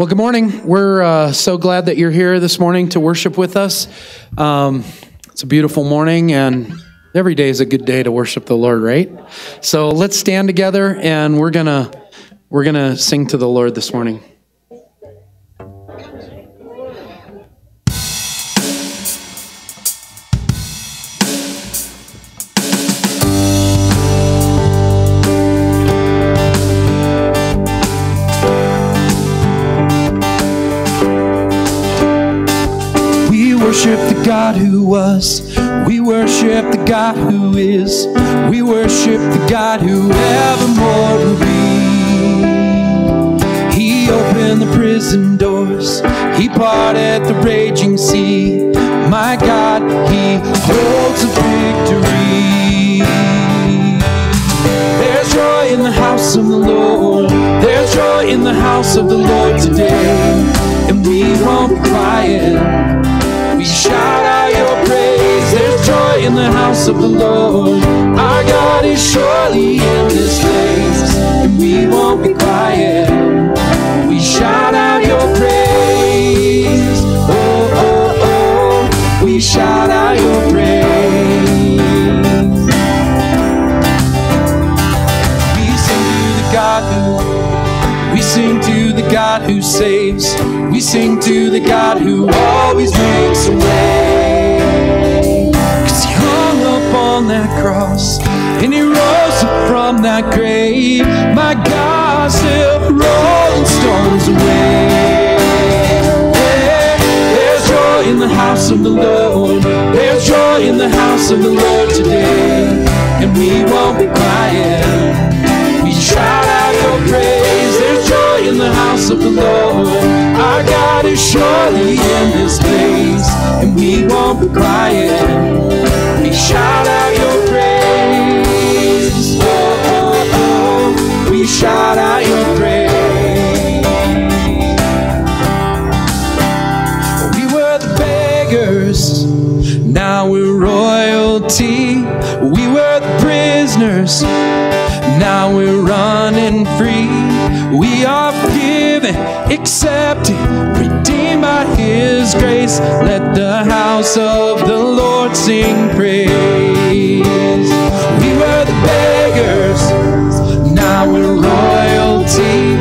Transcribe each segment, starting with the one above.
Well, good morning. We're so glad that you're here this morning to worship with us. It's a beautiful morning, and every day is a good day to worship the Lord, right? So let's stand together, and we're gonna sing to the Lord this morning. God who was, we worship the God who is, we worship the God who evermore will be. He opened the prison doors, he parted the raging sea. My God, he holds a victory. There's joy in the house of the Lord, there's joy in the house of the Lord today, and we won't be quiet. We shout out your praise. There's joy in the house of the Lord. Our God is surely in this place, and we won't be quiet. We shout out your praise. Oh, oh, oh. We shout out your praise. We sing to the God who, we sing to the God who saves. We sing to the God who always makes a way. 'Cause he hung up on that cross and he rose up from that grave. My God, still rolling stones away. There's joy in the house of the Lord. There's joy in the house of the Lord today, and we won't be quiet. We shout out your praise. There's joy in the house of the Lord. Our God is surely in this place, and we won't be quiet. We shout out your praise. Oh, oh, oh. We shout out your praise. We were the beggars, now we're royalty. We were the prisoners, now we're running free. We are given, accepted, redeemed by his grace. Let the house of the Lord sing praise. We were the beggars, now we're royalty.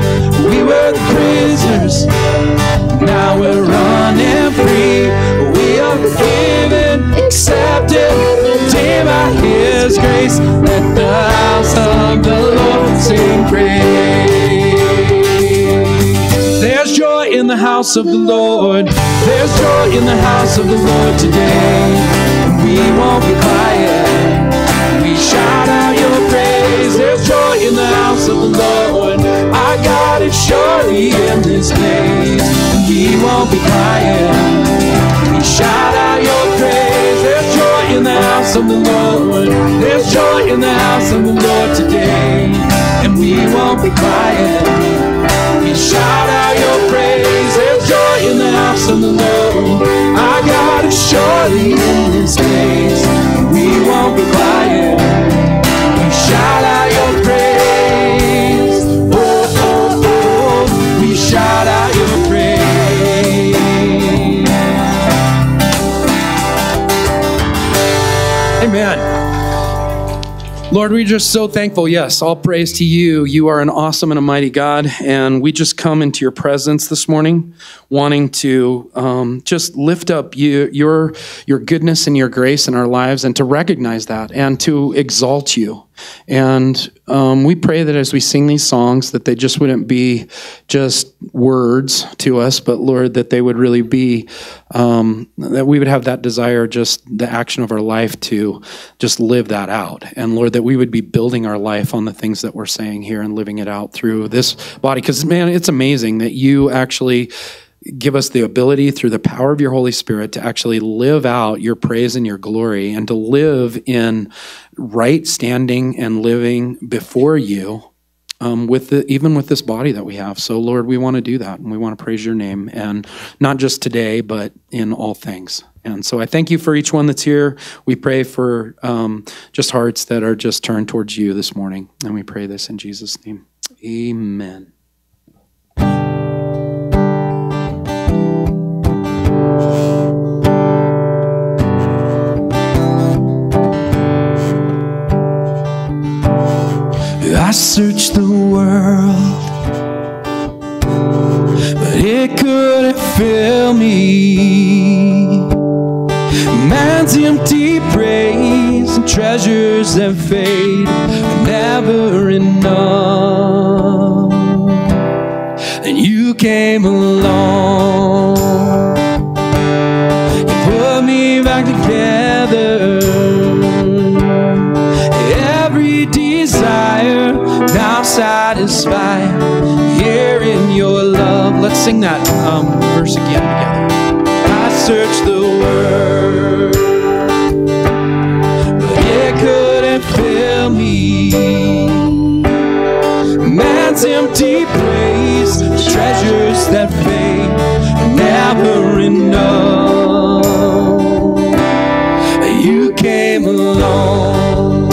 We were the prisoners, now we're running free. We are forgiven, accepted, redeemed by his grace. Let the house of the Lord sing praise. In the house of the Lord, there's joy in the house of the Lord today. We won't be quiet. We shout out your praise. There's joy in the house of the Lord. Our God is surely in this place. We won't be quiet. We shout out your praise. There's joy in the house of the Lord. There's joy in the house of the Lord today, and we won't be quiet. We shout out your praise. There's joy in the house of the Lord. Our God is surely in this place. We won't be quiet. We shout out your praise. Oh, oh, oh. We shout out your praise. Amen. Lord, we're just so thankful. Yes, all praise to you. You are an awesome and a mighty God, and we just come into your presence this morning wanting to just lift up you, your goodness and your grace in our lives, and to recognize that and to exalt you. And we pray that as we sing these songs, that they just wouldn't be just words to us, but Lord, that they would really be, that we would have that desire, just the action of our life to just live that out. And Lord, that we would be building our life on the things that we're saying here and living it out through this body. Because man, it's amazing that you actually give us the ability through the power of your Holy Spirit to actually live out your praise and your glory, and to live in right standing and living before you, even with this body that we have. So Lord, we want to do that, and we want to praise your name, and not just today, but in all things. And so I thank you for each one that's here. We pray for just hearts that are just turned towards you this morning, and we pray this in Jesus' name. Amen. it couldn't fill me. Man's empty praise and treasures that fade are never enough. And you came along, you put me back together. Every desire now satisfied here in your love. Let's sing that verse again together. I searched the world, but it couldn't fill me. Man's empty praise, treasures that fade, never enough. You came along,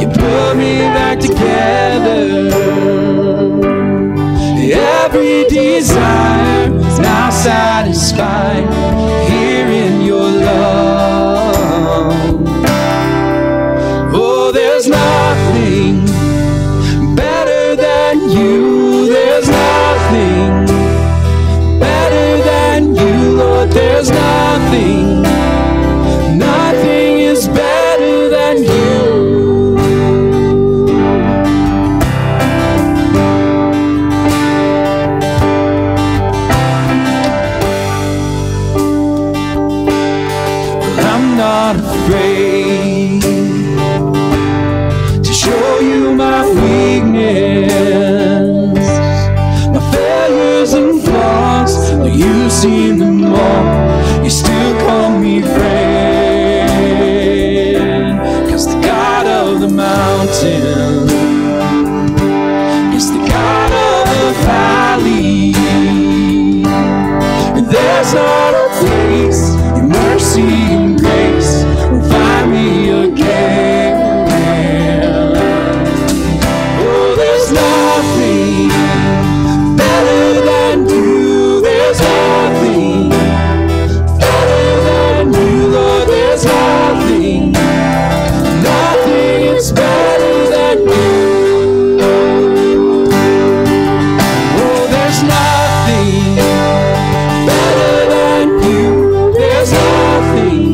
you put me back together. Every desire is now satisfied here in your love. Oh, there's nothing better than you. There's nothing better than you, Lord. There's nothing, nothing is better than you. Well, I'm not afraid to show you my weakness, my failures and flaws. Though you've seen them all, you still call me friend. 'Cause the God of the mountain is the God of the valley. And there's not a place your mercy and grace will find me again. Oh, there's nothing better than you. There's nothing better than you, Lord. There's nothing, nothing is better than you. Oh, there's nothing better than you. There's nothing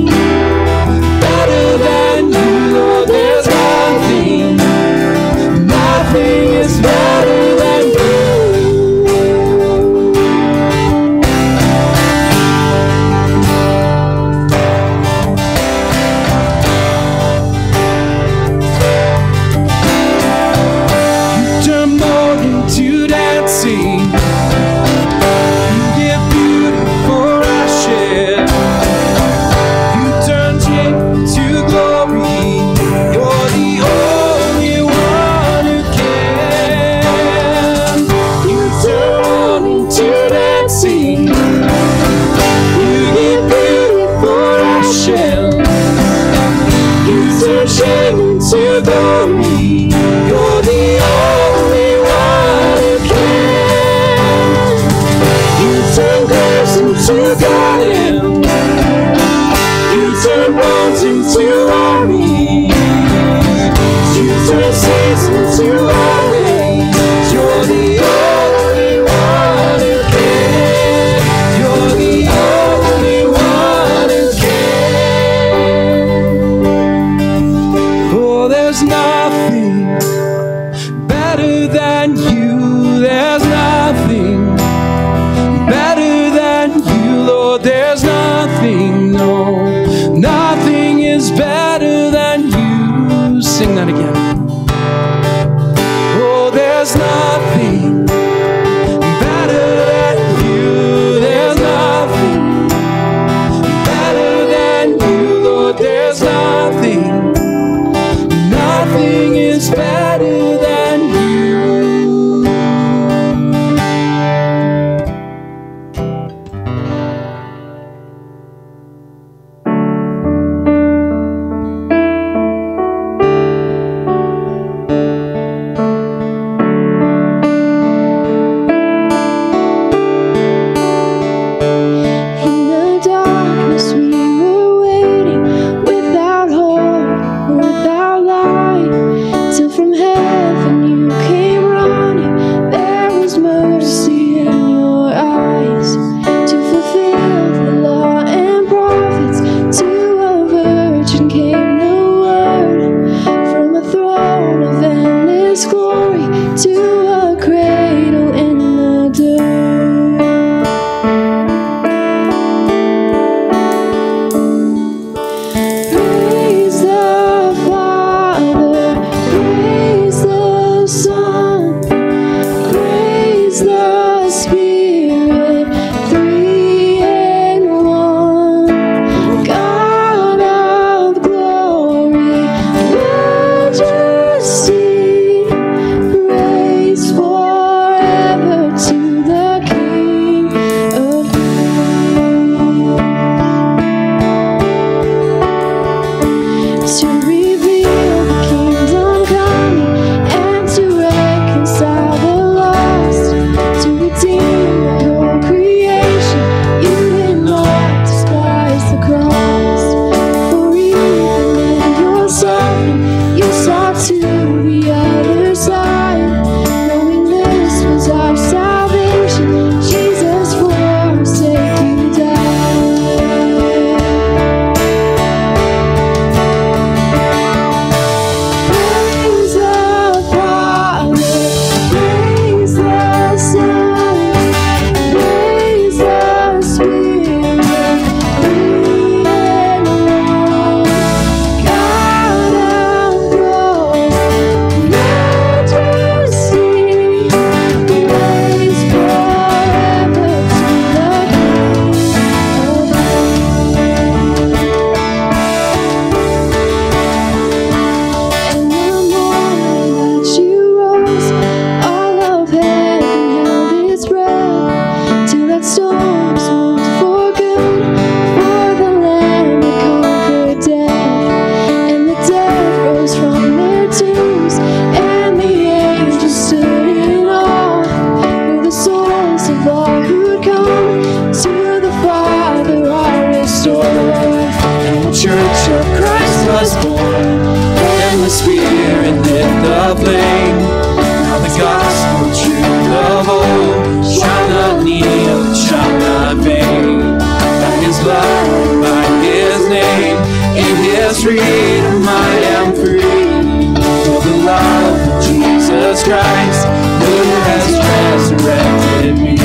just freedom, I am free. For the love of Jesus Christ, who has resurrected me.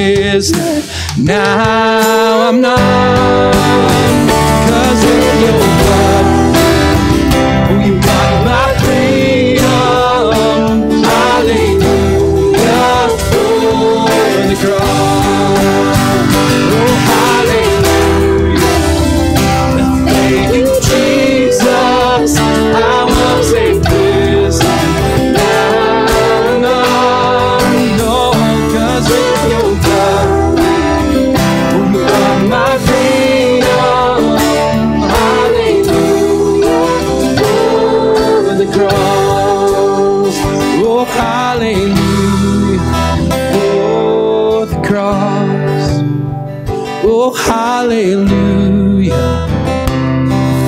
is that now I'm numb 'cause of your blood. Oh, you got my freedom. Hallelujah for the cross. Oh, hallelujah. Thank you, Jesus. I was a hallelujah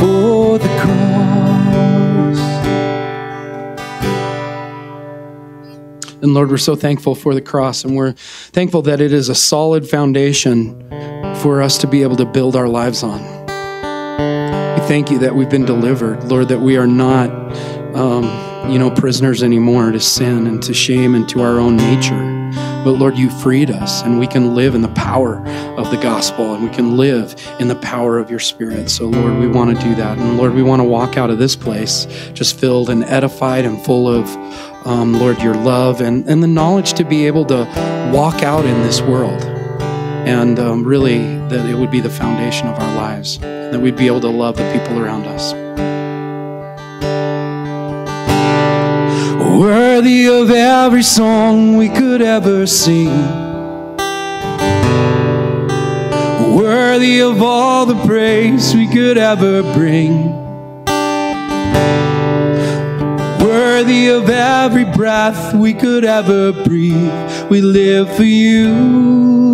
for the cross. And Lord, we're so thankful for the cross, and we're thankful that it is a solid foundation for us to be able to build our lives on. We thank you that we've been delivered, Lord, that we are not, prisoners anymore to sin and to shame and to our own nature. But Lord, you freed us, and we can live in the power of the gospel, and we can live in the power of your Spirit. So Lord, we want to do that. And Lord, we want to walk out of this place just filled and edified and full of, Lord, your love and the knowledge to be able to walk out in this world. And really, that it would be the foundation of our lives, that we'd be able to love the people around us. Worthy of every song we could ever sing, worthy of all the praise we could ever bring, worthy of every breath we could ever breathe. We live for you.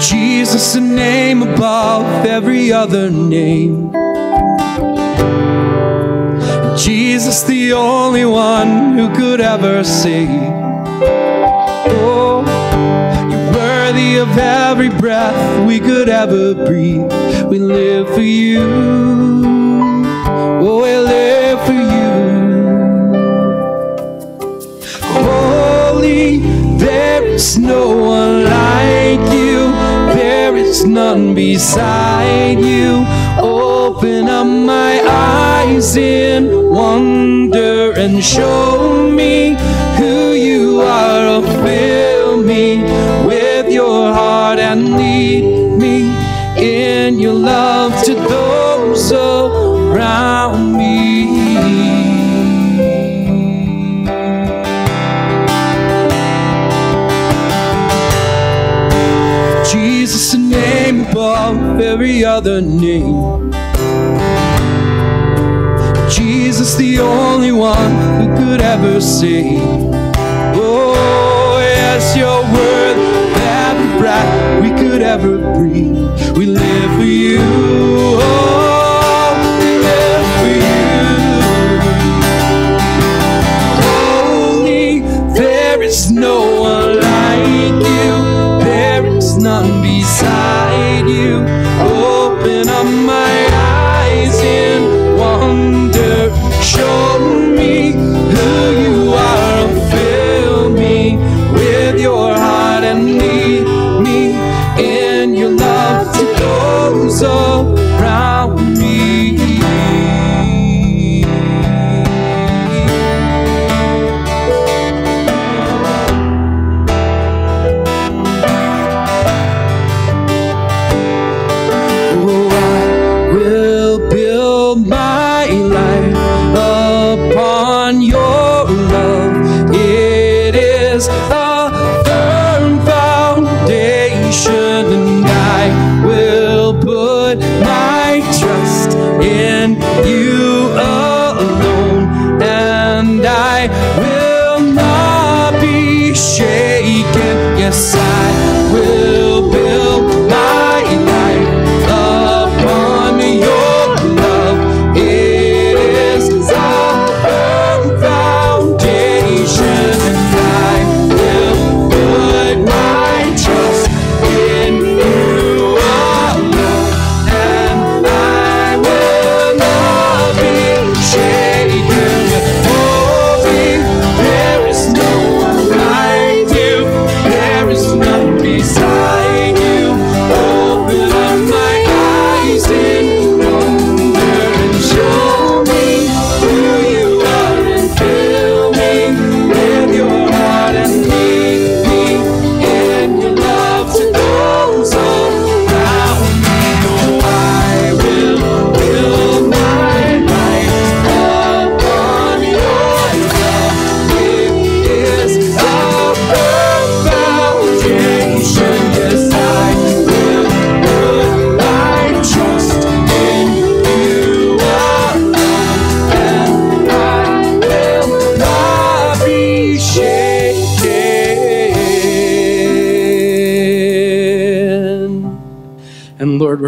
Jesus, a name above every other name. Jesus, the only one who could ever save. Oh, you're worthy of every breath we could ever breathe. We live for you. Oh, we live for you. Holy, there is no one like you. There is none beside you. Open up my eyes in wonder and show me who you are. Fill me with your heart and lead me in your love to those around me. Jesus, a name above every other name. Jesus, the only one who could ever save. Oh, yes, you're worthy of every breath we could ever breathe. We live for you. Oh, we live for you. Holy, there is no one like you. None beside you. Open up my eyes in wonder. Show me who you are. Fill me with your heart and lead me in your love to those around me.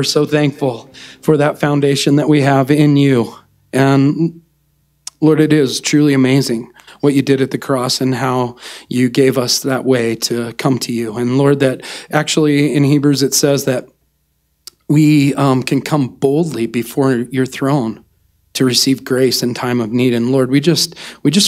We're so thankful for that foundation that we have in you. And Lord, it is truly amazing what you did at the cross and how you gave us that way to come to you. And Lord, that actually in Hebrews it says that we can come boldly before your throne to receive grace in time of need. And Lord, we just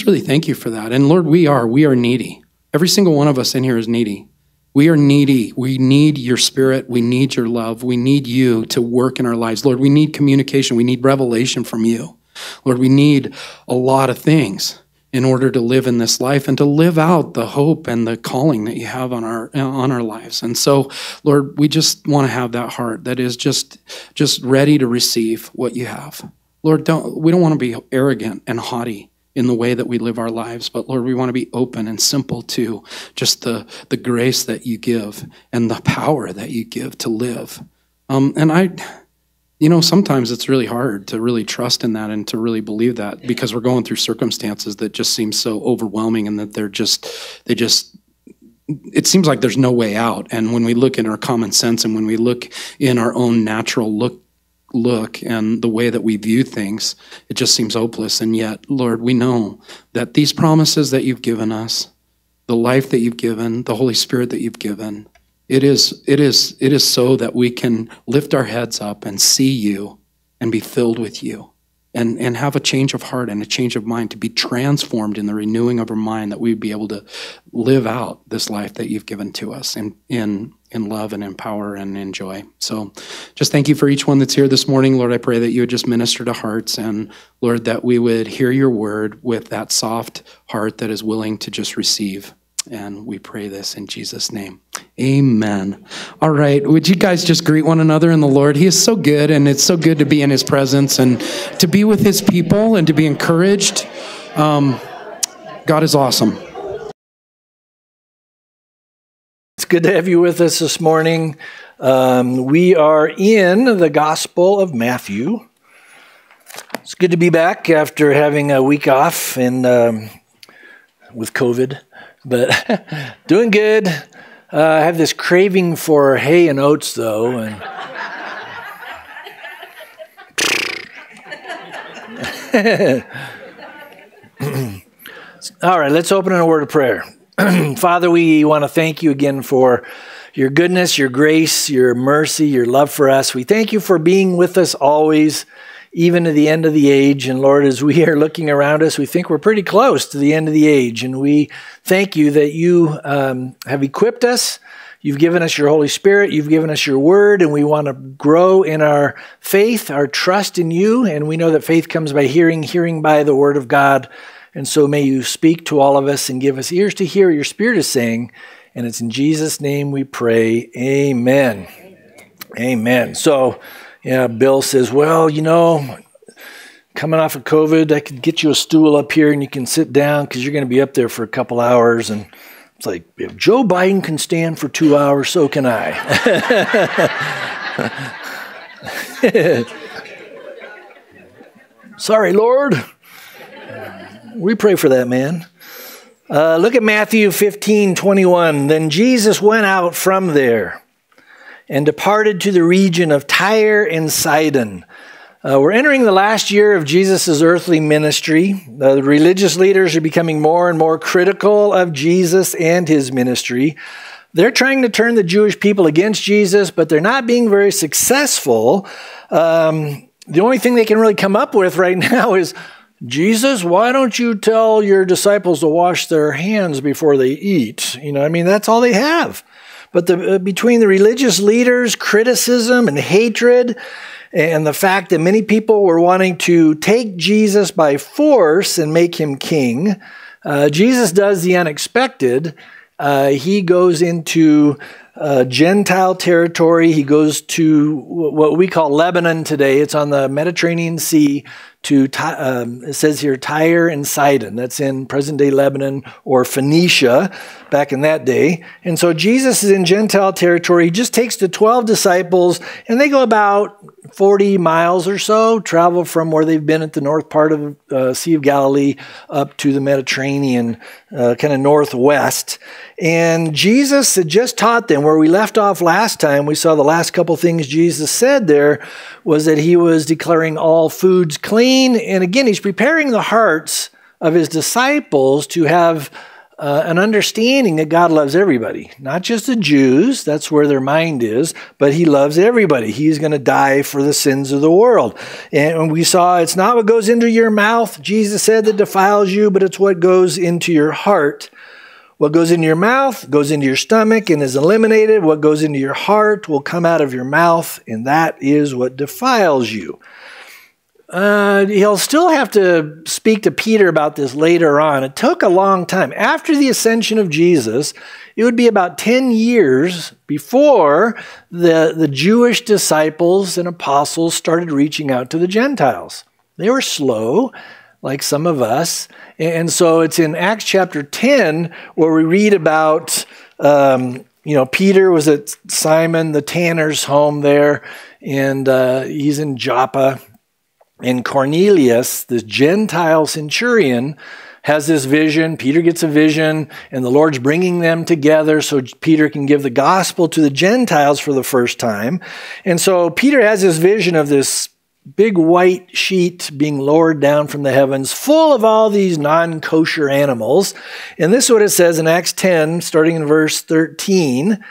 really thank you for that. And Lord, we are needy. Every single one of us in here is needy. We are needy. We need your spirit. We need your love. We need you to work in our lives. Lord, we need communication. We need revelation from you. Lord, we need a lot of things in order to live in this life and to live out the hope and the calling that you have on our lives. And so, Lord, we just want to have that heart that is just ready to receive what you have. Lord, we don't want to be arrogant and haughty in the way that we live our lives, but Lord, we want to be open and simple to just the grace that you give and the power that you give to live. You know, sometimes it's really hard to really trust in that and to really believe that because we're going through circumstances that just seem so overwhelming and that it seems like there's no way out. And when we look in our common sense and when we look in our own natural look and the way that we view things, it just seems hopeless. And yet, Lord, we know that these promises that you've given us, the life that you've given, the Holy Spirit that you've given, It is so that we can lift our heads up and see you and be filled with you and have a change of heart and a change of mind, to be transformed in the renewing of our mind, that we'd be able to live out this life that you've given to us in love and in power and in joy. So just thank you for each one that's here this morning. Lord, I pray that you would just minister to hearts, and Lord, that we would hear your word with that soft heart that is willing to just receive. And we pray this in Jesus' name. Amen. All right. Would you guys just greet one another in the Lord? He is so good, and it's so good to be in his presence and to be with his people and to be encouraged. God is awesome. It's good to have you with us this morning. We are in the Gospel of Matthew. It's good to be back after having a week off and with COVID. But doing good. I have this craving for hay and oats, though. And all right, let's open in a word of prayer. Father, we want to thank you again for your goodness, your grace, your mercy, your love for us. We thank you for being with us always, even to the end of the age. And Lord, as we are looking around us, we think we're pretty close to the end of the age. And we thank you that you have equipped us. You've given us your Holy Spirit. You've given us your word. And we want to grow in our faith, our trust in you. And we know that faith comes by hearing, hearing by the word of God. And so may you speak to all of us and give us ears to hear what your Spirit is saying. And it's in Jesus' name we pray. Amen. Amen. So, yeah, Bill says, well, you know, coming off of COVID, I could get you a stool up here and you can sit down because you're going to be up there for a couple hours. And it's like, if Joe Biden can stand for 2 hours, so can I. Sorry, Lord. We pray for that man. Look at Matthew 15:21. Then Jesus went out from there and departed to the region of Tyre and Sidon. We're entering the last year of Jesus' earthly ministry. The religious leaders are becoming more and more critical of Jesus and his ministry. They're trying to turn the Jewish people against Jesus, but they're not being very successful. The only thing they can really come up with right now is, Jesus, why don't you tell your disciples to wash their hands before they eat? You know, I mean, that's all they have. But between the religious leaders' criticism and hatred and the fact that many people were wanting to take Jesus by force and make him king, Jesus does the unexpected. He goes into Gentile territory. He goes to what we call Lebanon today. It's on the Mediterranean Sea to, it says here, Tyre and Sidon. That's in present-day Lebanon, or Phoenicia back in that day. And so Jesus is in Gentile territory. He just takes the 12 disciples, and they go about 40 miles or so, travel from where they've been at the north part of the Sea of Galilee up to the Mediterranean, kind of northwest. And Jesus had just taught them, And where we left off last time, we saw the last couple things Jesus said there was that he was declaring all foods clean. And again, he's preparing the hearts of his disciples to have an understanding that God loves everybody, not just the Jews, that's where their mind is, but he loves everybody. He's going to die for the sins of the world. And we saw it's not what goes into your mouth, Jesus said, that defiles you, but it's what goes into your heart. What goes into your mouth goes into your stomach and is eliminated. What goes into your heart will come out of your mouth, and that is what defiles you. He'll still have to speak to Peter about this later on. It took a long time. After the ascension of Jesus, it would be about 10 years before the Jewish disciples and apostles started reaching out to the Gentiles. They were slow, like some of us. And so it's in Acts chapter 10 where we read about, Peter was at Simon the tanner's home there, and he's in Joppa. And Cornelius, this Gentile centurion, has this vision. Peter gets a vision, and the Lord's bringing them together so Peter can give the gospel to the Gentiles for the first time. And so Peter has this vision of this big white sheet being lowered down from the heavens full of all these non-kosher animals. And this is what it says in Acts 10, starting in verse 13.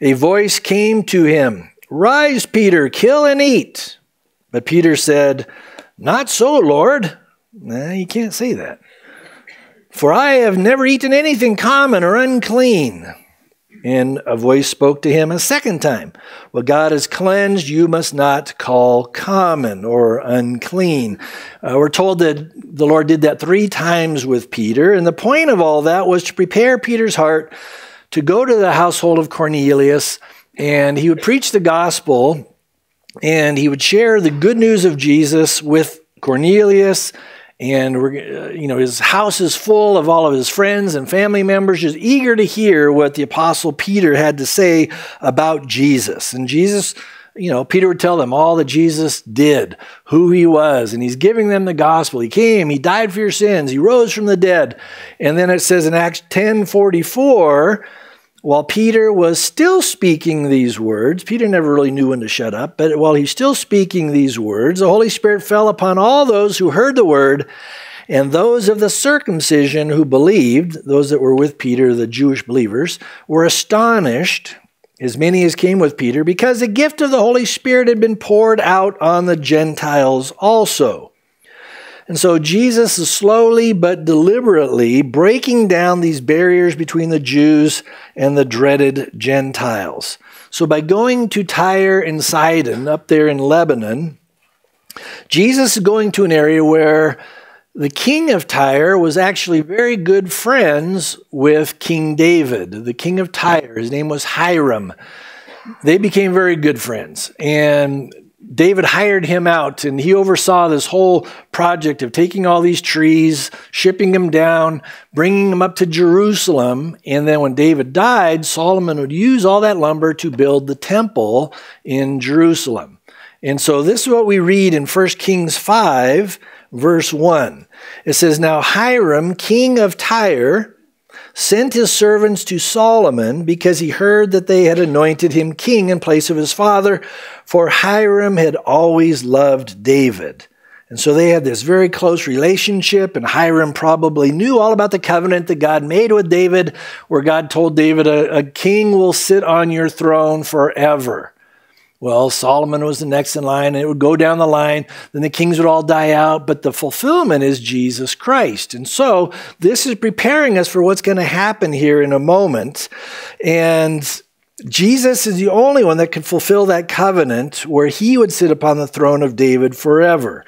A voice came to him, "Rise, Peter, kill and eat." But Peter said, "Not so, Lord." Nah, you can't say that. "For I have never eaten anything common or unclean." And a voice spoke to him a second time. "What God has cleansed, you must not call common or unclean." We're told that the Lord did that 3 times with Peter. And the point of all that was to prepare Peter's heart to go to the household of Cornelius. And he would preach the gospel, and he would share the good news of Jesus with Cornelius. And his house is full of all of his friends and family members, just eager to hear what the apostle Peter had to say about Jesus. And Jesus, Peter would tell them all that Jesus did, who he was, and he's giving them the gospel. He came, he died for your sins, he rose from the dead. And then it says in Acts 10:44. While Peter was still speaking these words, Peter never really knew when to shut up, but while he's still speaking these words, the Holy Spirit fell upon all those who heard the word, and those of the circumcision who believed, those that were with Peter, the Jewish believers, were astonished, as many as came with Peter, because the gift of the Holy Spirit had been poured out on the Gentiles also. And so Jesus is slowly but deliberately breaking down these barriers between the Jews and the dreaded Gentiles. So by going to Tyre and Sidon, up there in Lebanon, Jesus is going to an area where the king of Tyre was actually very good friends with King David, the king of Tyre. His name was Hiram. They became very good friends. And David hired him out, and he oversaw this whole project of taking all these trees, shipping them down, bringing them up to Jerusalem. And then when David died, Solomon would use all that lumber to build the temple in Jerusalem. And so this is what we read in 1 Kings 5, verse 1. It says, "Now Hiram, king of Tyre, sent his servants to Solomon because he heard that they had anointed him king in place of his father, for Hiram had always loved David." And so they had this very close relationship, and Hiram probably knew all about the covenant that God made with David, where God told David, a king will sit on your throne forever. Well, Solomon was the next in line, and it would go down the line. Then the kings would all die out, but the fulfillment is Jesus Christ. And so this is preparing us for what's going to happen here in a moment. And Jesus is the only one that could fulfill that covenant where he would sit upon the throne of David forever.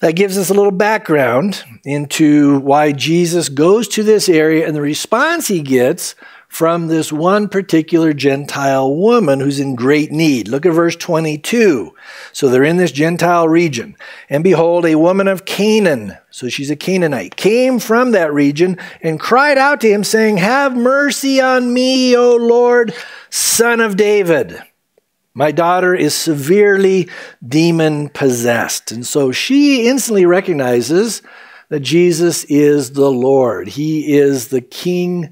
That gives us a little background into why Jesus goes to this area and the response he gets from this one particular Gentile woman who's in great need. Look at verse 22. So they're in this Gentile region. "And behold, a woman of Canaan," so she's a Canaanite, "came from that region and cried out to him, saying, 'Have mercy on me, O Lord, son of David. My daughter is severely demon-possessed.'" And so she instantly recognizes that Jesus is the Lord. He is the King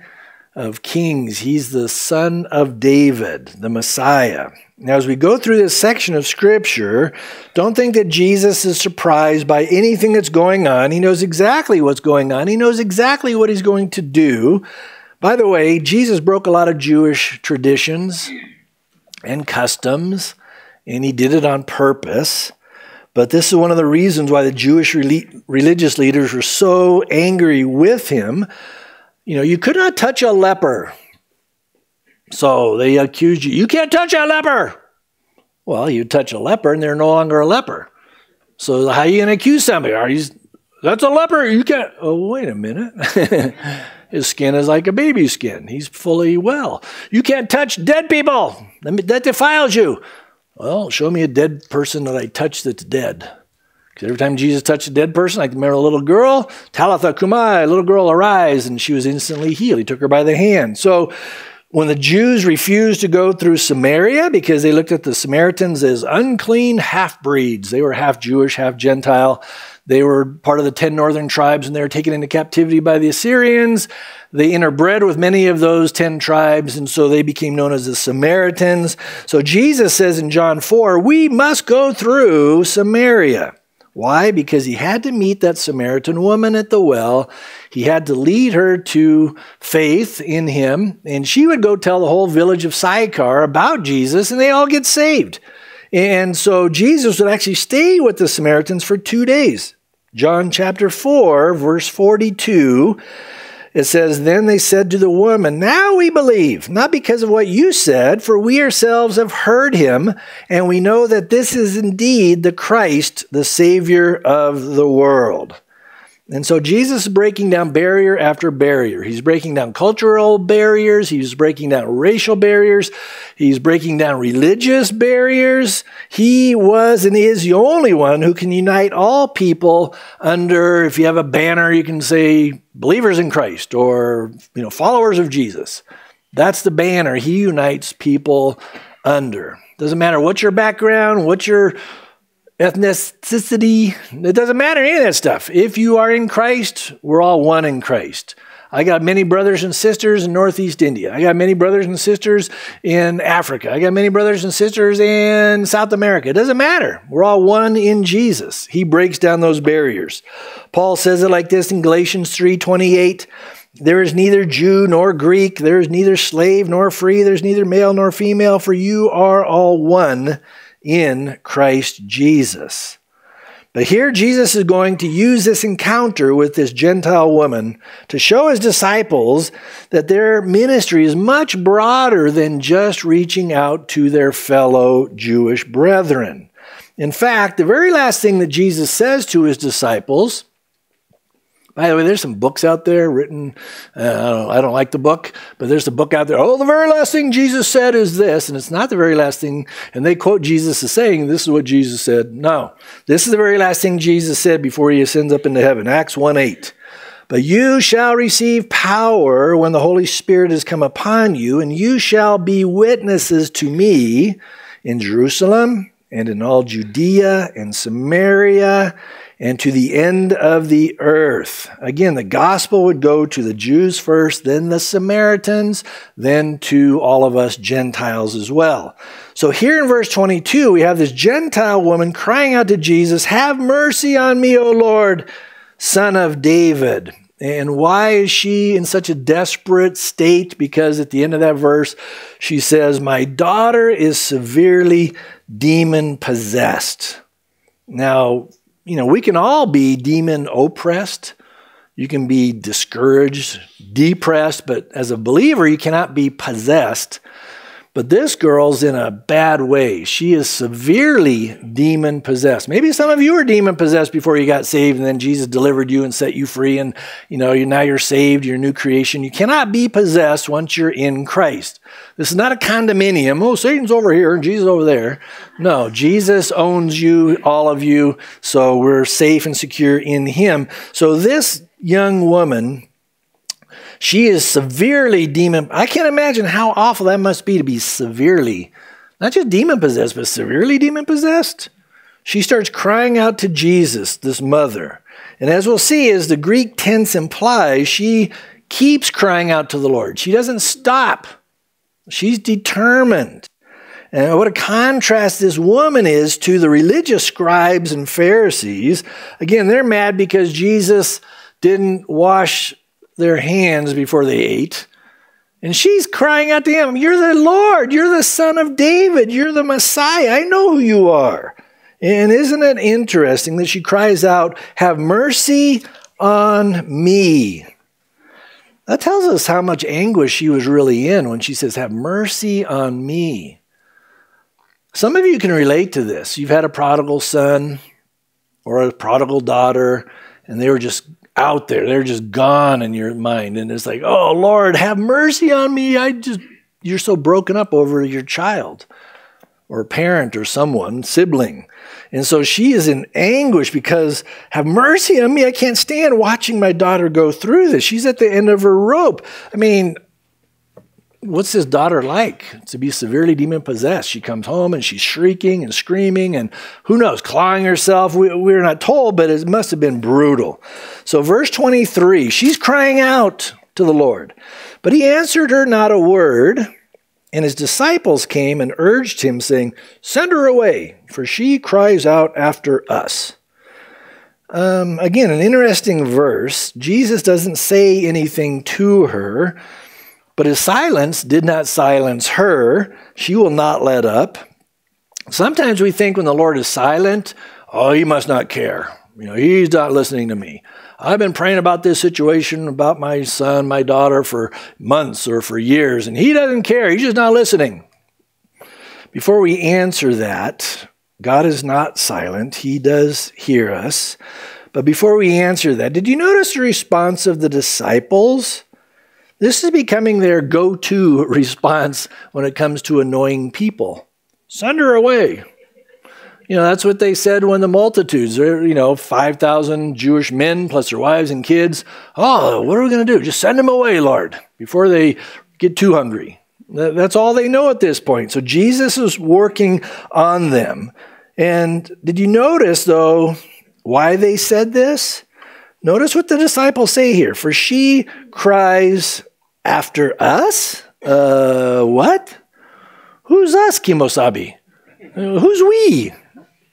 of Kings. He's the son of David, the Messiah. Now, as we go through this section of Scripture, don't think that Jesus is surprised by anything that's going on. He knows exactly what's going on. He knows exactly what he's going to do. By the way, Jesus broke a lot of Jewish traditions and customs, and he did it on purpose. But this is one of the reasons why the Jewish religious leaders were so angry with him. You know, you could not touch a leper. So they accused you, you can't touch a leper. Well, you touch a leper and they're no longer a leper. So how are you going to accuse somebody? Are you, that's a leper, you can't. Oh, wait a minute. His skin is like a baby's skin. He's fully well. You can't touch dead people. That defiles you. Well, show me a dead person that I touched that's dead. Because every time Jesus touched a dead person, I can remember a little girl, Talitha Kumai, little girl arise, and she was instantly healed. He took her by the hand. So when the Jews refused to go through Samaria because they looked at the Samaritans as unclean half-breeds, they were half-Jewish, half-Gentile. They were part of the 10 northern tribes, and they were taken into captivity by the Assyrians. They interbred with many of those 10 tribes, and so they became known as the Samaritans. So Jesus says in John 4, we must go through Samaria. Why? Because he had to meet that Samaritan woman at the well. He had to lead her to faith in him, and she would go tell the whole village of Sychar about Jesus, and they all get saved. And so Jesus would actually stay with the Samaritans for 2 days. John chapter 4, verse 42, it says, then they said to the woman, now we believe, not because of what you said, for we ourselves have heard him, and we know that this is indeed the Christ, the Savior of the world. And so Jesus is breaking down barrier after barrier. He's breaking down cultural barriers. He's breaking down racial barriers. He's breaking down religious barriers. He was and is the only one who can unite all people under, if you have a banner, you can say believers in Christ or, you know, followers of Jesus. That's the banner he unites people under. Doesn't matter what your background, what your ethnicity, it doesn't matter, any of that stuff. If you are in Christ, we're all one in Christ. I got many brothers and sisters in Northeast India. I got many brothers and sisters in Africa. I got many brothers and sisters in South America. It doesn't matter. We're all one in Jesus. He breaks down those barriers. Paul says it like this in Galatians 3:28. There is neither Jew nor Greek. There is neither slave nor free. There is neither male nor female, for you are all one in Christ Jesus. But here Jesus is going to use this encounter with this Gentile woman to show his disciples that their ministry is much broader than just reaching out to their fellow Jewish brethren. In fact, the very last thing that Jesus says to his disciples, by the way, there's some books out there written, I don't like the book, but there's a book out there, oh, the very last thing Jesus said is this, and it's not the very last thing, and they quote Jesus as saying, this is what Jesus said. No, this is the very last thing Jesus said before he ascends up into heaven, Acts 1:8. But you shall receive power when the Holy Spirit has come upon you, and you shall be witnesses to me in Jerusalem and in all Judea and Samaria, and to the end of the earth. Again, the gospel would go to the Jews first, then the Samaritans, then to all of us Gentiles as well. So here in verse 22, we have this Gentile woman crying out to Jesus, have mercy on me, O Lord, son of David. And why is she in such a desperate state? Because at the end of that verse, she says, my daughter is severely demon-possessed. Now, you know, we can all be demon oppressed. You can be discouraged, depressed, but as a believer, you cannot be possessed. But this girl's in a bad way. She is severely demon possessed. Maybe some of you were demon possessed before you got saved, and then Jesus delivered you and set you free, and you know, now you're saved, you're a new creation. You cannot be possessed once you're in Christ. This is not a condominium. Oh, Satan's over here and Jesus over there. No, Jesus owns you, all of you, so we're safe and secure in him. So this young woman, she is severely demon. I can't imagine how awful that must be to be severely, not just demon-possessed, but severely demon-possessed. She starts crying out to Jesus, this mother. And as we'll see, as the Greek tense implies, she keeps crying out to the Lord. She doesn't stop. She's determined. And what a contrast this woman is to the religious scribes and Pharisees. Again, they're mad because Jesus didn't wash their hands before they ate. And she's crying out to him, "You're the Lord, you're the Son of David, you're the Messiah, I know who you are." And isn't it interesting that she cries out, "Have mercy on me." That tells us how much anguish she was really in when she says, "Have mercy on me." Some of you can relate to this. You've had a prodigal son or a prodigal daughter, and they were just out there. They're just gone in your mind. And it's like, "Oh, Lord, have mercy on me. You're so broken up over your child or parent or someone, sibling." And so she is in anguish because, "Have mercy on me. I can't stand watching my daughter go through this." She's at the end of her rope. I mean, what's this daughter like to be severely demon-possessed? She comes home and she's shrieking and screaming and who knows, clawing herself. We're not told, but it must have been brutal. So verse 23, she's crying out to the Lord. But he answered her not a word, and his disciples came and urged him, saying, "Send her away, for she cries out after us." Again, an interesting verse. Jesus doesn't say anything to her. But his silence did not silence her. She will not let up. Sometimes we think when the Lord is silent, "Oh, he must not care. You know, he's not listening to me. I've been praying about this situation, about my son, my daughter for months or for years, and he doesn't care. He's just not listening." Before we answer that, God is not silent. He does hear us. But before we answer that, did you notice the response of the disciples? This is becoming their go-to response when it comes to annoying people. "Send her away." You know, that's what they said when the multitudes, you know, 5,000 Jewish men plus their wives and kids, "Oh, what are we going to do? Just send them away, Lord," before they get too hungry. That's all they know at this point. So Jesus is working on them. And did you notice, though, why they said this? Notice what the disciples say here. "For she cries after us?" What? Who's us, Kimosabi? Who's we?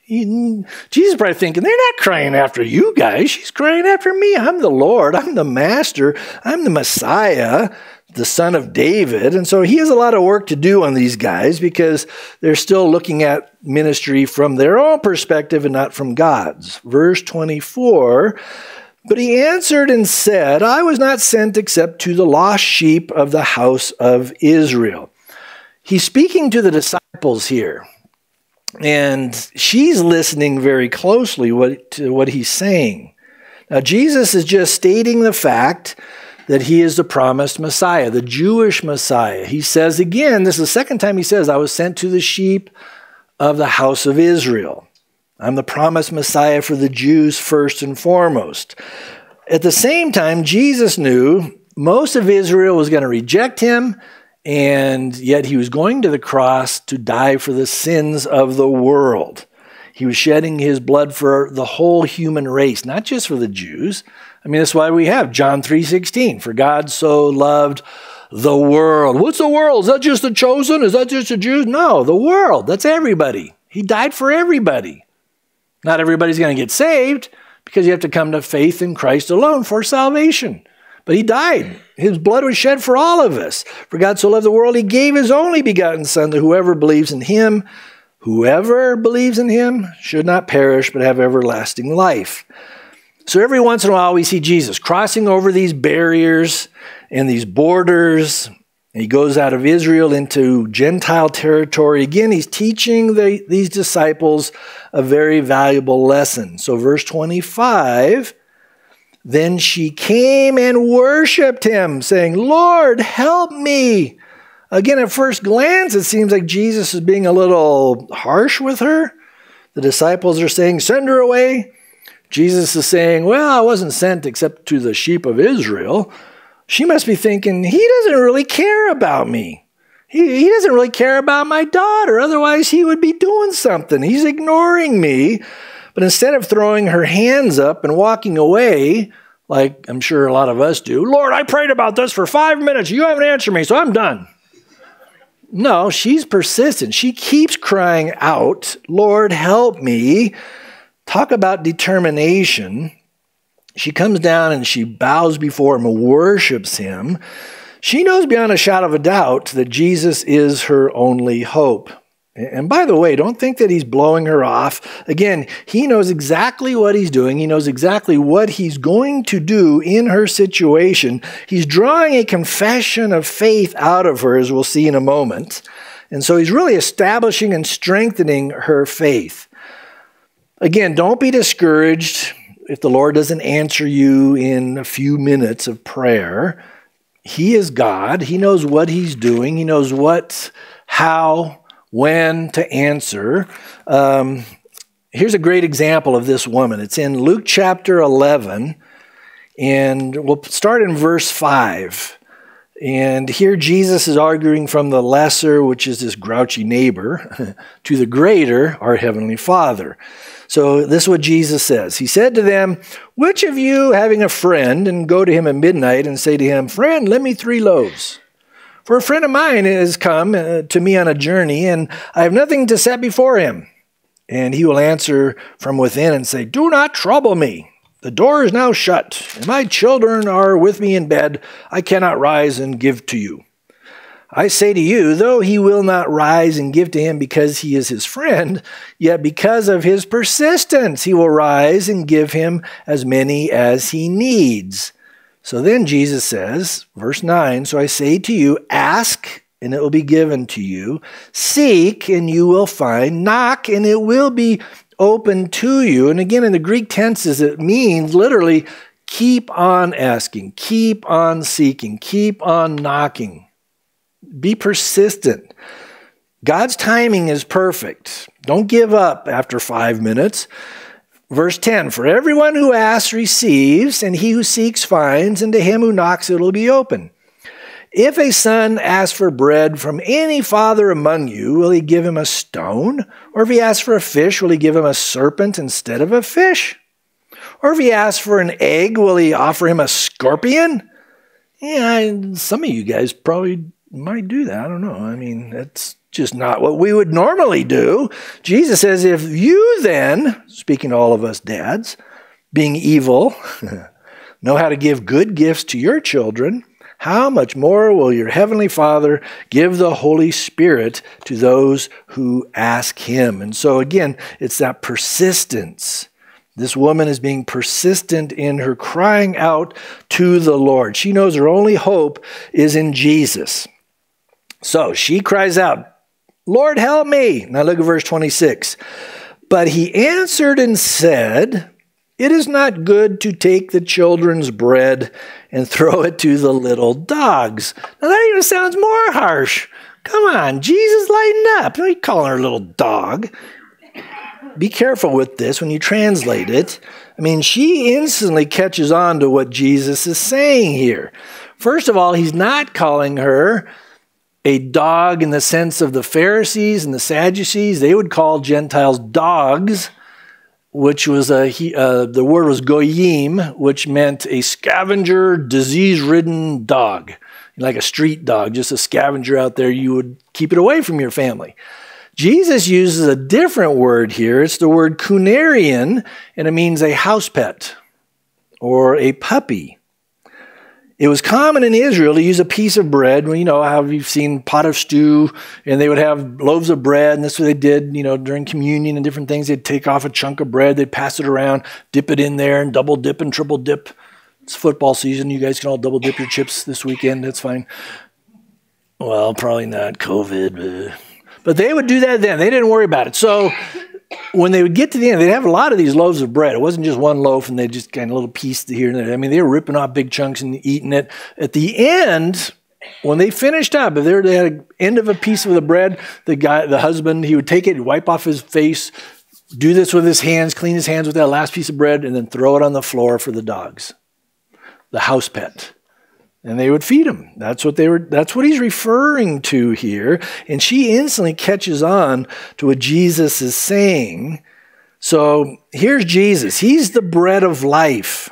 Jesus is probably thinking, "They're not crying after you guys. She's crying after me. I'm the Lord. I'm the Master. I'm the Messiah, the Son of David." And so he has a lot of work to do on these guys because they're still looking at ministry from their own perspective and not from God's. Verse 24, "But he answered and said, I was not sent except to the lost sheep of the house of Israel." He's speaking to the disciples here, and she's listening very closely to what he's saying. Now, Jesus is just stating the fact that he is the promised Messiah, the Jewish Messiah. He says again, this is the second time he says, "I was sent to the sheep of the house of Israel." I'm the promised Messiah for the Jews first and foremost. At the same time, Jesus knew most of Israel was going to reject him, and yet he was going to the cross to die for the sins of the world. He was shedding his blood for the whole human race, not just for the Jews. I mean, that's why we have John 3:16, "For God so loved the world." What's the world? Is that just the chosen? Is that just the Jews? No, the world. That's everybody. He died for everybody. Not everybody's going to get saved because you have to come to faith in Christ alone for salvation. But he died. His blood was shed for all of us. "For God so loved the world, he gave his only begotten son to whoever believes in him. Whoever believes in him should not perish but have everlasting life." So every once in a while we see Jesus crossing over these barriers and these borders. And he goes out of Israel into Gentile territory. Again, he's teaching these disciples a very valuable lesson. So verse 25, "Then she came and worshiped him, saying, Lord, help me." Again, at first glance, it seems like Jesus is being a little harsh with her. The disciples are saying, "Send her away." Jesus is saying, "Well, I wasn't sent except to the sheep of Israel." She must be thinking, "He doesn't really care about me. He doesn't really care about my daughter. Otherwise, he would be doing something. He's ignoring me." But instead of throwing her hands up and walking away, like I'm sure a lot of us do. Lord, I prayed about this for 5 minutes. You haven't answered me, so I'm done. No, she's persistent. She keeps crying out, Lord, help me. Talk about determination. She comes down and she bows before him and worships him. She knows beyond a shadow of a doubt that Jesus is her only hope. And by the way, don't think that he's blowing her off. Again, he knows exactly what he's doing. He knows exactly what he's going to do in her situation. He's drawing a confession of faith out of her, as we'll see in a moment. And so he's really establishing and strengthening her faith. Again, don't be discouraged if the Lord doesn't answer you in a few minutes of prayer. He is God. He knows what he's doing. He knows what, how, when to answer. Here's a great example of this woman. It's in Luke chapter 11, and we'll start in verse 5. And here Jesus is arguing from the lesser, which is this grouchy neighbor, to the greater, our Heavenly Father. So this is what Jesus says. He said to them, which of you having a friend, and go to him at midnight and say to him, friend, lend me 3 loaves. For a friend of mine has come to me on a journey, and I have nothing to set before him. And he will answer from within and say, do not trouble me. The door is now shut, and my children are with me in bed. I cannot rise and give to you. I say to you, though he will not rise and give to him because he is his friend, yet because of his persistence he will rise and give him as many as he needs. So then Jesus says, verse 9, so I say to you, ask, and it will be given to you. Seek, and you will find. Knock, and it will be open to you. And again, in the Greek tenses, it means literally keep on asking, keep on seeking, keep on knocking. Be persistent. God's timing is perfect. Don't give up after 5 minutes. Verse 10, for everyone who asks receives, and he who seeks finds, and to him who knocks it will be open. If a son asks for bread from any father among you, will he give him a stone? Or if he asks for a fish, will he give him a serpent instead of a fish? Or if he asks for an egg, will he offer him a scorpion? Yeah, some of you guys probably might do that. I don't know. I mean, that's just not what we would normally do. Jesus says, if you then, speaking to all of us dads, being evil, know how to give good gifts to your children, how much more will your Heavenly Father give the Holy Spirit to those who ask him? And so again, it's that persistence. This woman is being persistent in her crying out to the Lord. She knows her only hope is in Jesus. So she cries out, Lord, help me. Now look at verse 26. But he answered and said, it is not good to take the children's bread and throw it to the little dogs. Now that even sounds more harsh. Come on, Jesus, lighten up. What are you calling her a little dog? Be careful with this when you translate it. I mean, she instantly catches on to what Jesus is saying here. First of all, he's not calling her a dog in the sense of the Pharisees and the Sadducees. They would call Gentiles dogs, which was the word was goyim, which meant a scavenger, disease-ridden dog, like a street dog, just a scavenger out there. You would keep it away from your family. Jesus uses a different word here. It's the word cunarian, and it means a house pet or a puppy. It was common in Israel to use a piece of bread. You know how you've seen pot of stew, and they would have loaves of bread, and that's what they did, you know, during communion and different things. They'd take off a chunk of bread, they'd pass it around, dip it in there, and double dip and triple dip. It's football season. You guys can all double dip your chips this weekend. That's fine. Well, probably not COVID. But they would do that then. They didn't worry about it. So when they would get to the end, they'd have a lot of these loaves of bread. It wasn't just one loaf, and they just got a little piece here and there. I mean, they were ripping off big chunks and eating it. At the end, when they finished up, if they had an end of a piece of the bread, the husband, he would take it, wipe off his face, do this with his hands, clean his hands with that last piece of bread, and then throw it on the floor for the dogs, the house pet. And they would feed him. That's what he's referring to here. And she instantly catches on to what Jesus is saying. So here's Jesus. He's the bread of life.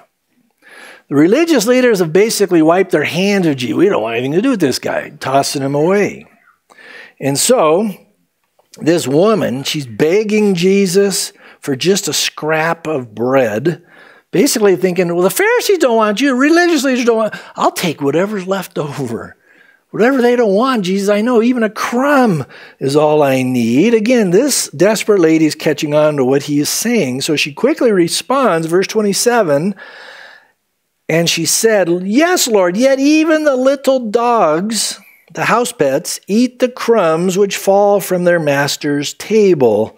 The religious leaders have basically wiped their hands of Jesus. We don't want anything to do with this guy, tossing him away. And so this woman, she's begging Jesus for just a scrap of bread, basically thinking, well, the Pharisees don't want you, the religious leaders don't want, I'll take whatever's left over. Whatever they don't want, Jesus, I know, even a crumb is all I need. Again, this desperate lady is catching on to what he is saying. So she quickly responds, verse 27, and she said, yes, Lord, yet even the little dogs, the house pets, eat the crumbs which fall from their master's table.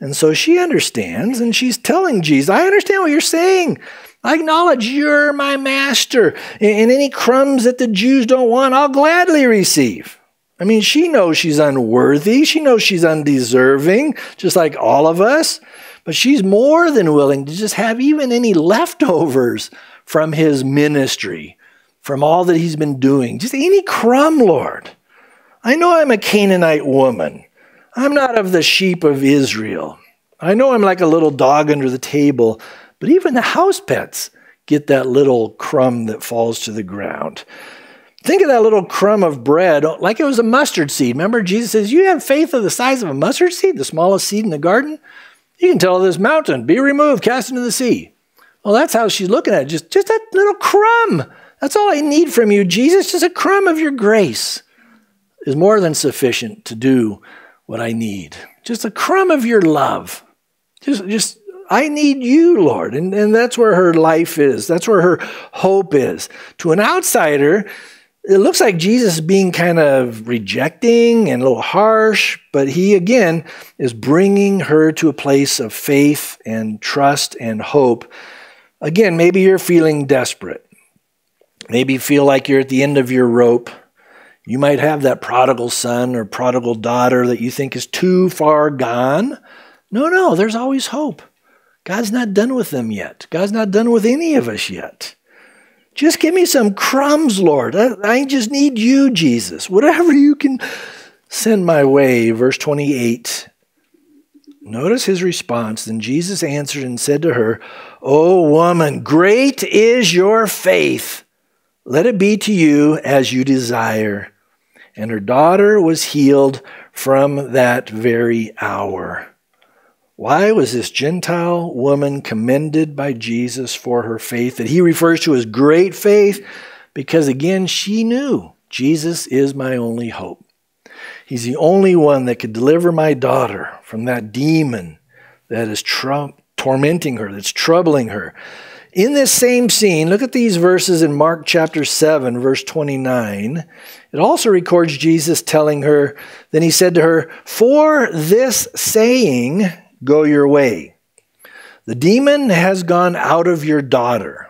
And so she understands, and she's telling Jesus, I understand what you're saying. I acknowledge you're my master, and any crumbs that the Jews don't want, I'll gladly receive. I mean, she knows she's unworthy. She knows she's undeserving, just like all of us. But she's more than willing to just have even any leftovers from his ministry, from all that he's been doing. Just any crumb, Lord. I know I'm a Canaanite woman. I'm not of the sheep of Israel. I know I'm like a little dog under the table, but even the house pets get that little crumb that falls to the ground. Think of that little crumb of bread like it was a mustard seed. Remember, Jesus says, you have faith of the size of a mustard seed, the smallest seed in the garden. You can tell this mountain, be removed, cast into the sea. Well, that's how she's looking at it. Just that little crumb. That's all I need from you, Jesus. Just a crumb of your grace is more than sufficient to do what I need. Just a crumb of your love. Just I need you, Lord. And that's where her life is. That's where her hope is. To an outsider, it looks like Jesus being kind of rejecting and a little harsh, but he, again, is bringing her to a place of faith and trust and hope. Again, maybe you're feeling desperate. Maybe you feel like you're at the end of your rope. You might have that prodigal son or prodigal daughter that you think is too far gone. No, there's always hope. God's not done with them yet. God's not done with any of us yet. Just give me some crumbs, Lord. I just need you, Jesus. Whatever you can send my way. Verse 28. Notice his response. Then Jesus answered and said to her, O woman, great is your faith. Let it be to you as you desire. And her daughter was healed from that very hour. Why was this Gentile woman commended by Jesus for her faith that he refers to as great faith? Because again, she knew Jesus is my only hope. He's the only one that could deliver my daughter from that demon that is tormenting her, that's troubling her. In this same scene, look at these verses in Mark chapter 7, verse 29. It also records Jesus telling her, then he said to her, for this saying, go your way. The demon has gone out of your daughter.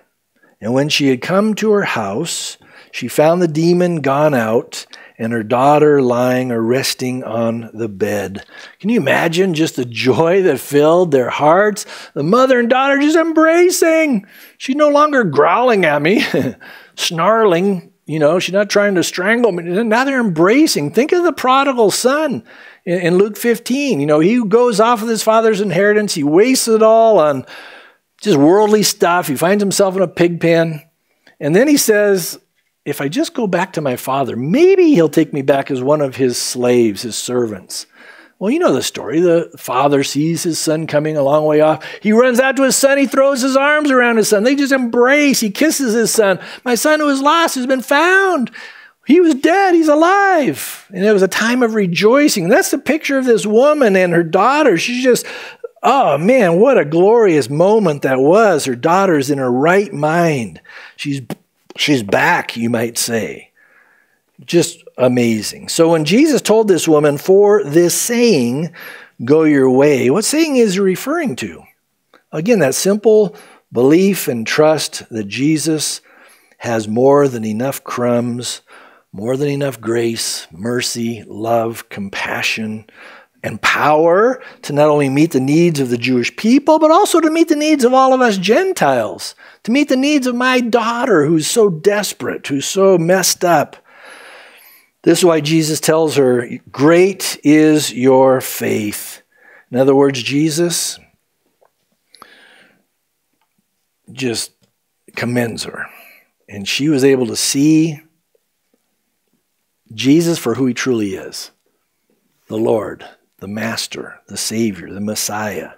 And when she had come to her house, she found the demon gone out and her daughter lying or resting on the bed. Can you imagine just the joy that filled their hearts? The mother and daughter just embracing. She's no longer growling at me, snarling. You know, she's not trying to strangle me. Now they're embracing. Think of the prodigal son in Luke 15. You know, he goes off with his father's inheritance. He wastes it all on just worldly stuff. He finds himself in a pig pen. And then he says, if I just go back to my father, maybe he'll take me back as one of his slaves, his servants. Well, you know the story. The father sees his son coming a long way off. He runs out to his son. He throws his arms around his son. They just embrace. He kisses his son. My son who was lost has been found. He was dead. He's alive. And it was a time of rejoicing. That's the picture of this woman and her daughter. She's just, oh man, what a glorious moment that was. Her daughter's in her right mind. She's back, you might say. Just amazing. So when Jesus told this woman, for this saying, go your way, what saying is he referring to? Again, that simple belief and trust that Jesus has more than enough crumbs, more than enough grace, mercy, love, compassion, and power to not only meet the needs of the Jewish people, but also to meet the needs of all of us Gentiles, to meet the needs of my daughter who's so desperate, who's so messed up. This is why Jesus tells her, great is your faith. In other words, Jesus just commends her. and she was able to see Jesus for who he truly is, the Lord, the Master, the Savior, the Messiah.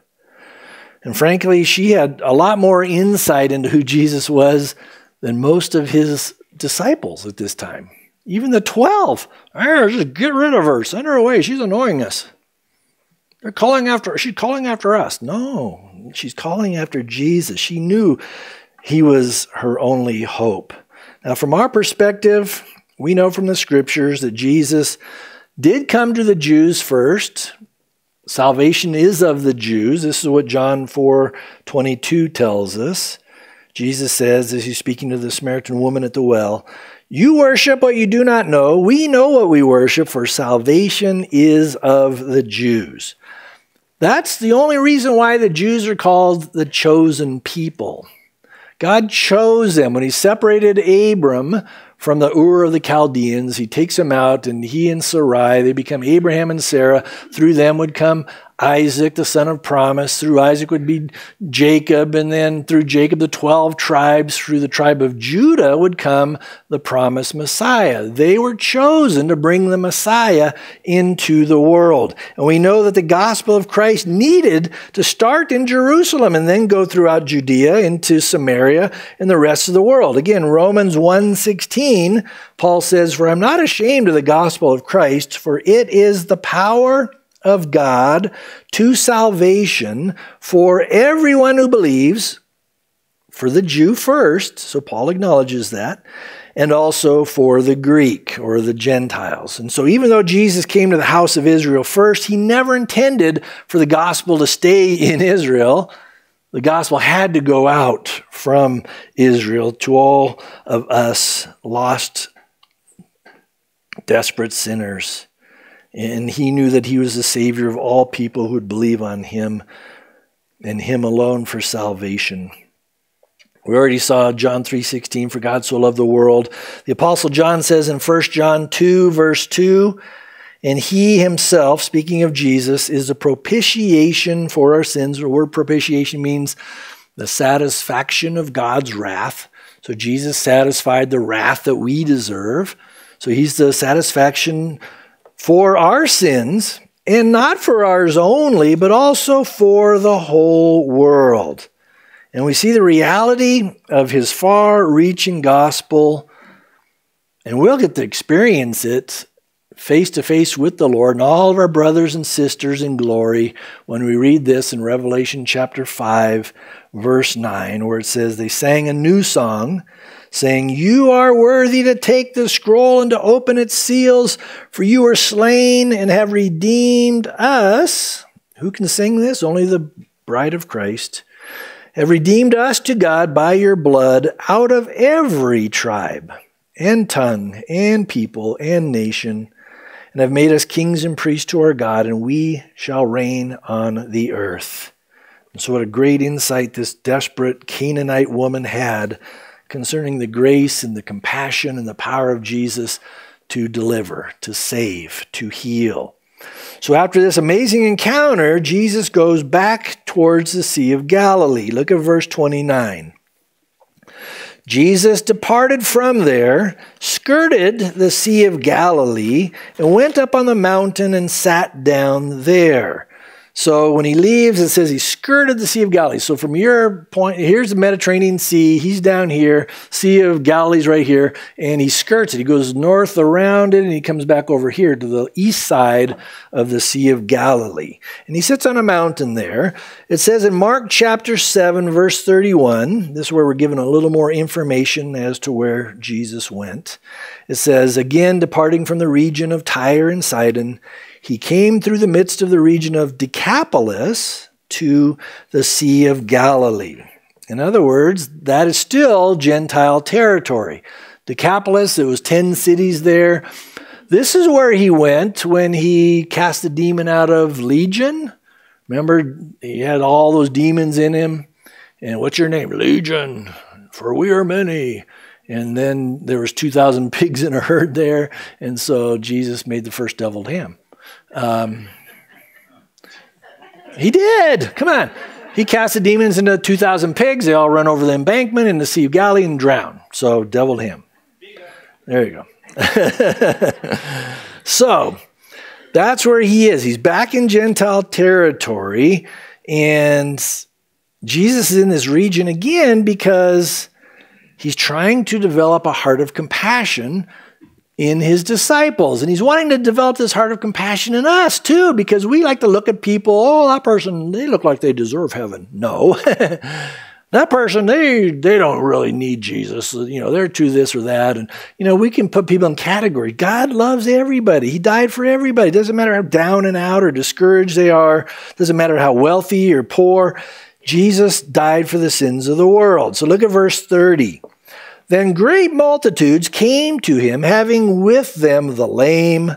And frankly, she had a lot more insight into who Jesus was than most of his disciples at this time. Even the 12, just get rid of her, send her away, she's annoying us. They're calling after her. She's calling after us. No, she's calling after Jesus. She knew he was her only hope. Now, from our perspective, we know from the scriptures that Jesus did come to the Jews first. Salvation is of the Jews. This is what John 4:22 tells us. Jesus says, as he's speaking to the Samaritan woman at the well, "You worship what you do not know. We know what we worship, for salvation is of the Jews." That's the only reason why the Jews are called the chosen people. God chose them. When he separated Abram from the Ur of the Chaldeans, he takes him out, and he and Sarai, they become Abraham and Sarah. Through them would come Isaac, the son of promise. Through Isaac would be Jacob, and then through Jacob, the 12 tribes. Through the tribe of Judah would come the promised Messiah. They were chosen to bring the Messiah into the world. And we know that the gospel of Christ needed to start in Jerusalem and then go throughout Judea, into Samaria, and the rest of the world. Again, Romans 1:16. Paul says, "For I'm not ashamed of the gospel of Christ, for it is the power of God to salvation for everyone who believes, for the Jew first," so Paul acknowledges that, "and also for the Greek," or the Gentiles. And so even though Jesus came to the house of Israel first, he never intended for the gospel to stay in Israel. The gospel had to go out from Israel to all of us lost, desperate sinners. And he knew that he was the Savior of all people who would believe on him and him alone for salvation. We already saw John 3:16, "For God so loved the world." The Apostle John says in 1 John 2, verse 2, "And he himself," speaking of Jesus, "is a propitiation for our sins." The word propitiation means the satisfaction of God's wrath. So Jesus satisfied the wrath that we deserve. So he's the satisfaction for our sins, and not for ours only, but also for the whole world. And we see the reality of his far-reaching gospel, and we'll get to experience it face-to-face with the Lord and all of our brothers and sisters in glory when we read this in Revelation chapter 5, verse 9, where it says, "They sang a new song, saying, 'You are worthy to take the scroll and to open its seals, for you were slain and have redeemed us.'" Who can sing this? Only the bride of Christ. "Have redeemed us to God by your blood out of every tribe and tongue and people and nation, and have made us kings and priests to our God, and we shall reign on the earth." And so what a great insight this desperate Canaanite woman had concerning the grace and the compassion and the power of Jesus to deliver, to save, to heal. So after this amazing encounter, Jesus goes back towards the Sea of Galilee. Look at verse 29. "Jesus departed from there, skirted the Sea of Galilee, and went up on the mountain and sat down there." So when he leaves, it says he skirted the Sea of Galilee. So from your point, here's the Mediterranean Sea. He's down here. Sea of Galilee's right here. And he skirts it. He goes north around it, and he comes back over here to the east side of the Sea of Galilee. And he sits on a mountain there. It says in Mark chapter 7, verse 31, this is where we're given a little more information as to where Jesus went. It says, "Again, departing from the region of Tyre and Sidon, he came through the midst of the region of Decapolis to the Sea of Galilee." In other words, that is still Gentile territory. Decapolis, there was 10 cities there. This is where he went when he cast the demon out of Legion. Remember, he had all those demons in him. And "What's your name?" "Legion, for we are many." And then there was 2,000 pigs in a herd there. And so Jesus made the first deviled ham. He did. Come on. He cast the demons into 2,000 pigs. They all run over the embankment in the Sea of Galilee and drown. So, deviled him. There you go. So, that's where he is. He's back in Gentile territory. And Jesus is in this region again because he's trying to develop a heart of compassion in his disciples. And he's wanting to develop this heart of compassion in us too, because we like to look at people, oh, that person, they look like they deserve heaven. No. That person, they don't really need Jesus. You know, they're too this or that. And, you know, we can put people in categories. God loves everybody. He died for everybody. It doesn't matter how down and out or discouraged they are. It doesn't matter how wealthy or poor. Jesus died for the sins of the world. So look at verse 30. Then great multitudes came to him, having with them the lame,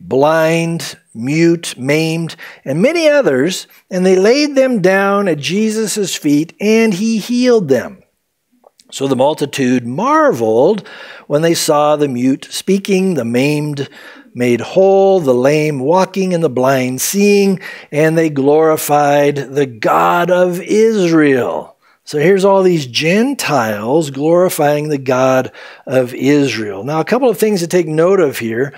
blind, mute, maimed, and many others, and they laid them down at Jesus' feet, and he healed them. So the multitude marveled when they saw the mute speaking, the maimed made whole, the lame walking, and the blind seeing, and they glorified the God of Israel. So here's all these Gentiles glorifying the God of Israel. Now, a couple of things to take note of here.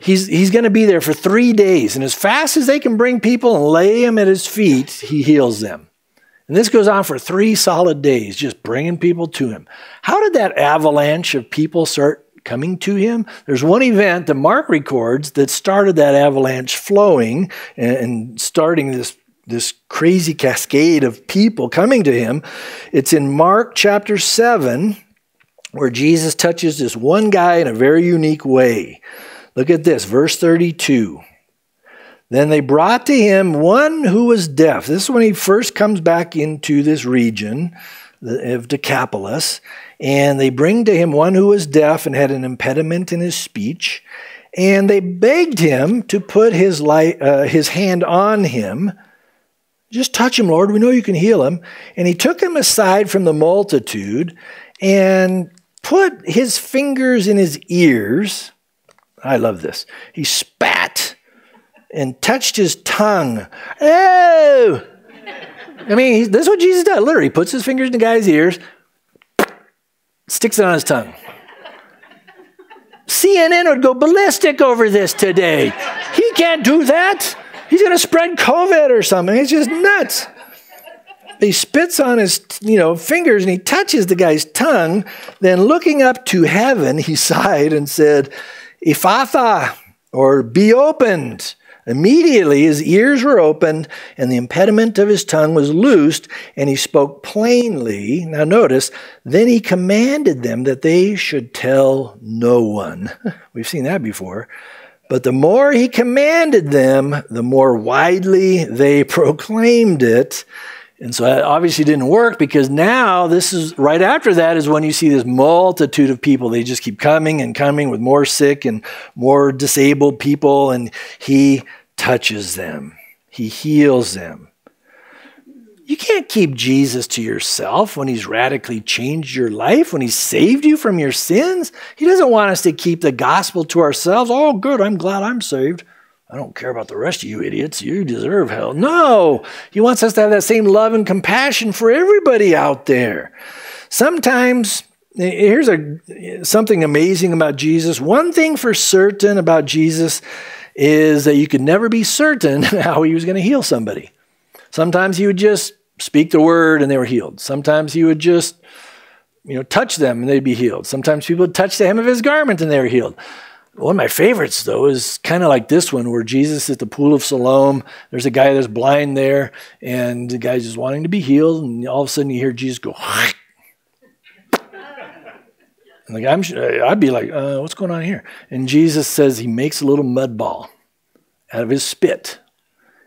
He's going to be there for 3 days, and as fast as they can bring people and lay them at his feet, he heals them. And this goes on for 3 solid days, just bringing people to him. How did that avalanche of people start coming to him? There's one event that Mark records that started that avalanche flowing and starting this crazy cascade of people coming to him. It's in Mark chapter 7, where Jesus touches this one guy in a very unique way. Look at this, verse 32. Then they brought to him one who was deaf. This is when he first comes back into this region of Decapolis. And they bring to him one who was deaf and had an impediment in his speech. And they begged him to put his hand on him. Just touch him, Lord. We know you can heal him. And he took him aside from the multitude and put his fingers in his ears. I love this. He spat and touched his tongue. Oh! I mean, this is what Jesus does. Literally, he puts his fingers in the guy's ears, sticks it on his tongue. CNN would go ballistic over this today. He can't do that. He's going to spread COVID or something. It's just nuts. He spits on his, fingers and he touches the guy's tongue. Then looking up to heaven, he sighed and said, Ephatha, or be opened. Immediately his ears were opened and the impediment of his tongue was loosed and he spoke plainly. Now notice, then he commanded them that they should tell no one. We've seen that before. But the more he commanded them, the more widely they proclaimed it. And so that obviously didn't work, because now this is right after that is when you see this multitude of people. They just keep coming and coming with more sick and more disabled people. And he touches them. He heals them. You can't keep Jesus to yourself when he's radically changed your life, when he's saved you from your sins. He doesn't want us to keep the gospel to ourselves. Oh, good, I'm glad I'm saved. I don't care about the rest of you idiots. You deserve hell. No, he wants us to have that same love and compassion for everybody out there. Sometimes, here's something amazing about Jesus. One thing for certain about Jesus is that you could never be certain how he was going to heal somebody. Sometimes he would just speak the word and they were healed. Sometimes he would just, touch them and they'd be healed. Sometimes people would touch the hem of his garment and they were healed. One of my favorites, though, is kind of like this one where Jesus is at the pool of Siloam. There's a guy that's blind there and the guy's just wanting to be healed. And all of a sudden you hear Jesus go, and the guy, I'd be like, what's going on here? And Jesus says he makes a little mud ball out of his spit.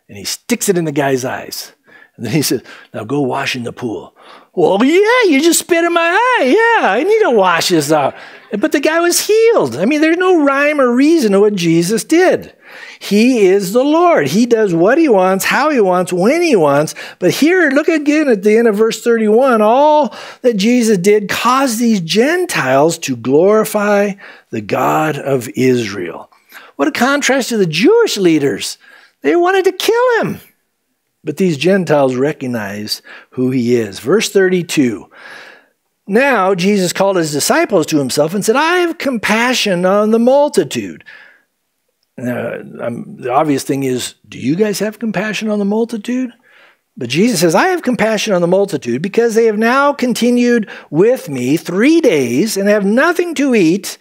And he sticks it in the guy's eyes. And then he says, now go wash in the pool. Well, yeah, you just spit in my eye. Yeah, I need to wash this out. But the guy was healed. I mean, there's no rhyme or reason to what Jesus did. He is the Lord. He does what he wants, how he wants, when he wants. But here, look again at the end of verse 31. All that Jesus did caused these Gentiles to glorify the God of Israel. What a contrast to the Jewish leaders. They wanted to kill him. But these Gentiles recognize who he is. Verse 32. Now Jesus called his disciples to himself and said, I have compassion on the multitude. The obvious thing is, do you guys have compassion on the multitude? But Jesus says, I have compassion on the multitude because they have now continued with me 3 days and have nothing to eat,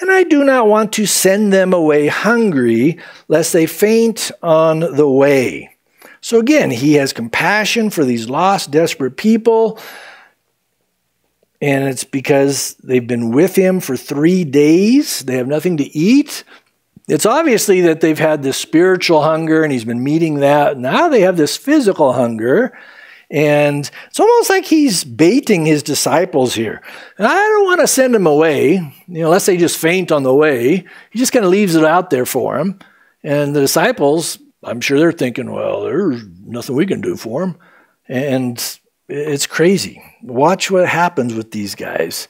and I do not want to send them away hungry, lest they faint on the way. So again, he has compassion for these lost, desperate people. And it's because they've been with him for 3 days. They have nothing to eat. It's obviously that they've had this spiritual hunger and he's been meeting that. Now they have this physical hunger. And it's almost like he's baiting his disciples here. And I don't want to send them away, unless they just faint on the way. He just kind of leaves it out there for them. And the disciples, I'm sure they're thinking, well, there's nothing we can do for them. And it's crazy. Watch what happens with these guys.